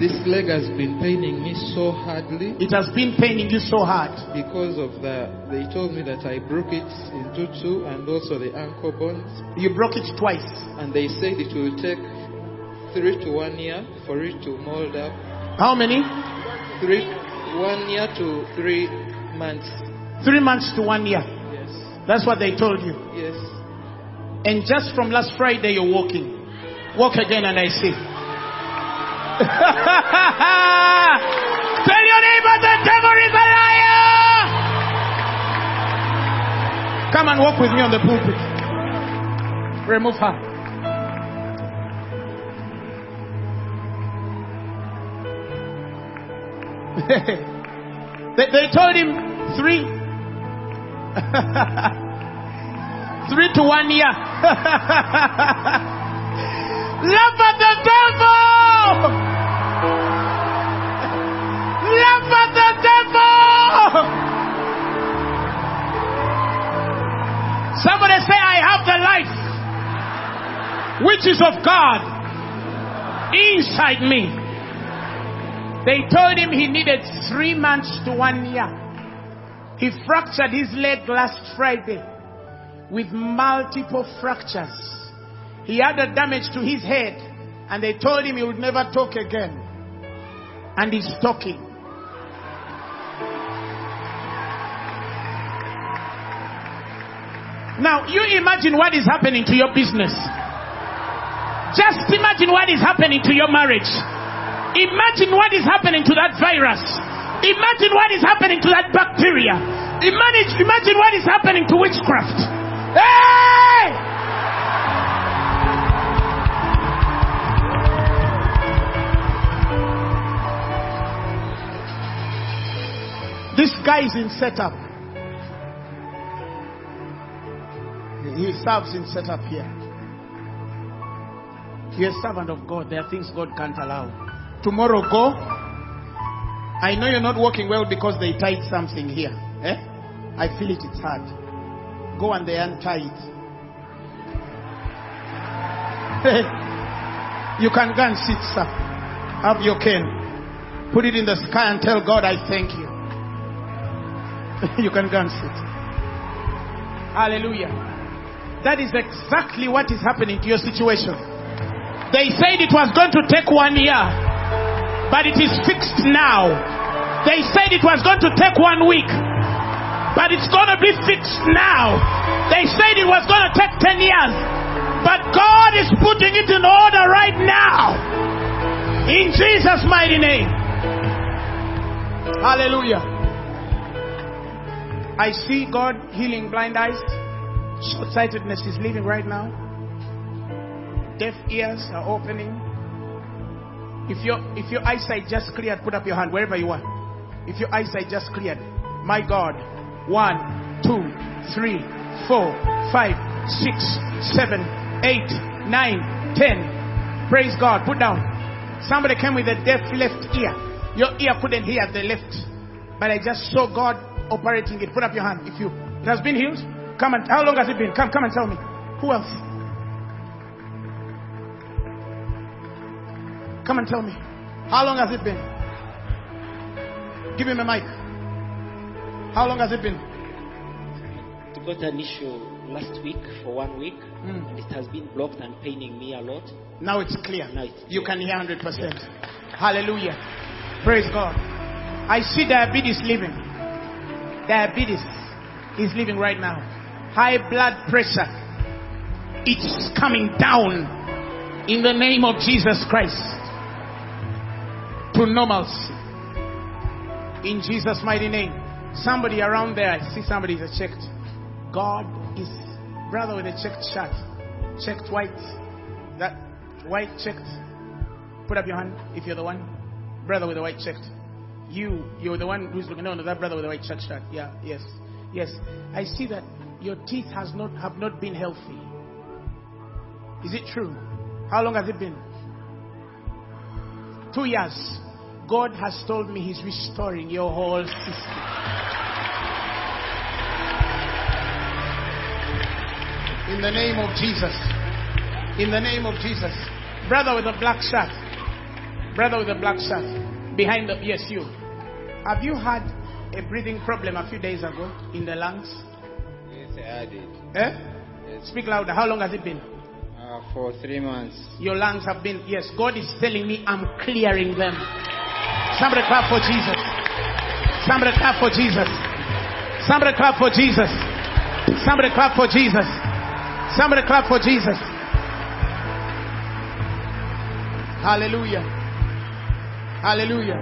This leg has been paining me so hardly. It has been paining you so hard. Because of the, they told me that I broke it into two and also the ankle bones. You broke it twice. And they said it will take three to one year for it to mold up. How many? Three. One year to three months. Three months to one year. Yes. That's what they told you. Yes. And just from last Friday, you're walking. Walk again, and I see. Tell your neighbor the devil is a liar. Come and walk with me on the pulpit. Remove her. they, they told him three three to one year. Laugh at the devil. Laugh at the devil. Somebody say, I have the life which is of God inside me. They told him he needed three months to one year. He fractured his leg last Friday with multiple fractures. He had a damage to his head and they told him he would never talk again. And he's talking. Now, you imagine what is happening to your business. Just imagine what is happening to your marriage. Imagine what is happening to that virus. Imagine what is happening to that bacteria. Imagine, imagine what is happening to witchcraft. Hey! This guy is in setup. He serves in setup here. You're a servant of God. There are things God can't allow. Tomorrow go. I know you're not working well because they tied something here. Eh? I feel it, it's hard. Go and they untie it. You can go and sit, sir. Have your cane. Put it in the sky and tell God I thank you. You can go and sit. Hallelujah. That is exactly what is happening to your situation. They said it was going to take one year. But it is fixed now. They said it was going to take one week. but it's going to be fixed now. They said it was going to take ten years, but God is putting it in order right now, in Jesus' mighty name. Hallelujah. I see God healing blind eyes. Short-sightedness is leaving right now. Deaf ears are opening. If your if your eyesight just cleared, put up your hand wherever you are. If your eyesight just cleared, my God, one, two, three, four, five, six, seven, eight, nine, ten. Praise God. Put down. Somebody came with a deaf left ear. Your ear couldn't hear the left, but I just saw God operating it. Put up your hand if you. It has been healed. Come and how long has it been? Come, come and tell me. Who else? Come and tell me. How long has it been? Give him a mic. How long has it been? I got an issue last week for one week, mm. and it has been blocked and paining me a lot. Now it's clear. Now it's clear. You can hear one hundred percent. Yes. Hallelujah. Praise God. I see diabetes leaving. Diabetes is leaving right now. High blood pressure, it's coming down in the name of Jesus Christ to normalcy. In Jesus' mighty name. Somebody around there, I see somebody is a checked. God is brother with a checked shirt. Checked white. That white checked. Put up your hand if you're the one. Brother with the white checked. You, you're the one who's looking. No, no, that brother with the white checked shirt. Yeah, yes. Yes. I see that your teeth has not have not been healthy. Is it true? How long has it been? Two years. God has told me He's restoring your whole system. In the name of Jesus. In the name of Jesus. Brother with a black shirt. Brother with a black shirt. Behind the... Yes, you. Have you had a breathing problem a few days ago in the lungs? Yes, I did. Eh? Yes. Speak louder. How long has it been? Uh, for three months. Your lungs have been... Yes, God is telling me I'm clearing them. Somebody clap for Jesus. Somebody clap for Jesus. Somebody clap for Jesus. Somebody clap for Jesus. Somebody clap for Jesus. Hallelujah. Hallelujah.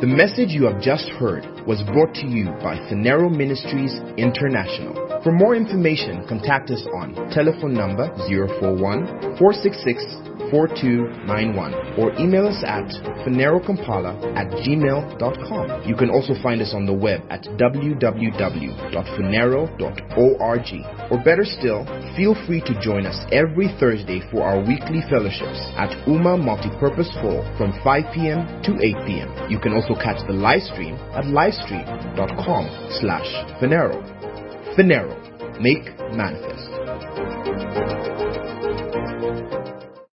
The message you have just heard was brought to you by Fenero Ministries International. For more information, contact us on telephone number zero four one, four six six, four two nine one or email us at fenerokampala at gmail dot com. You can also find us on the web at w w w dot fenero dot org, or better still, feel free to join us every Thursday for our weekly fellowships at Uma Multipurpose Hall from five p m to eight p m You can also catch the live stream at livestream dot com slash fenero. Fenero, make manifest.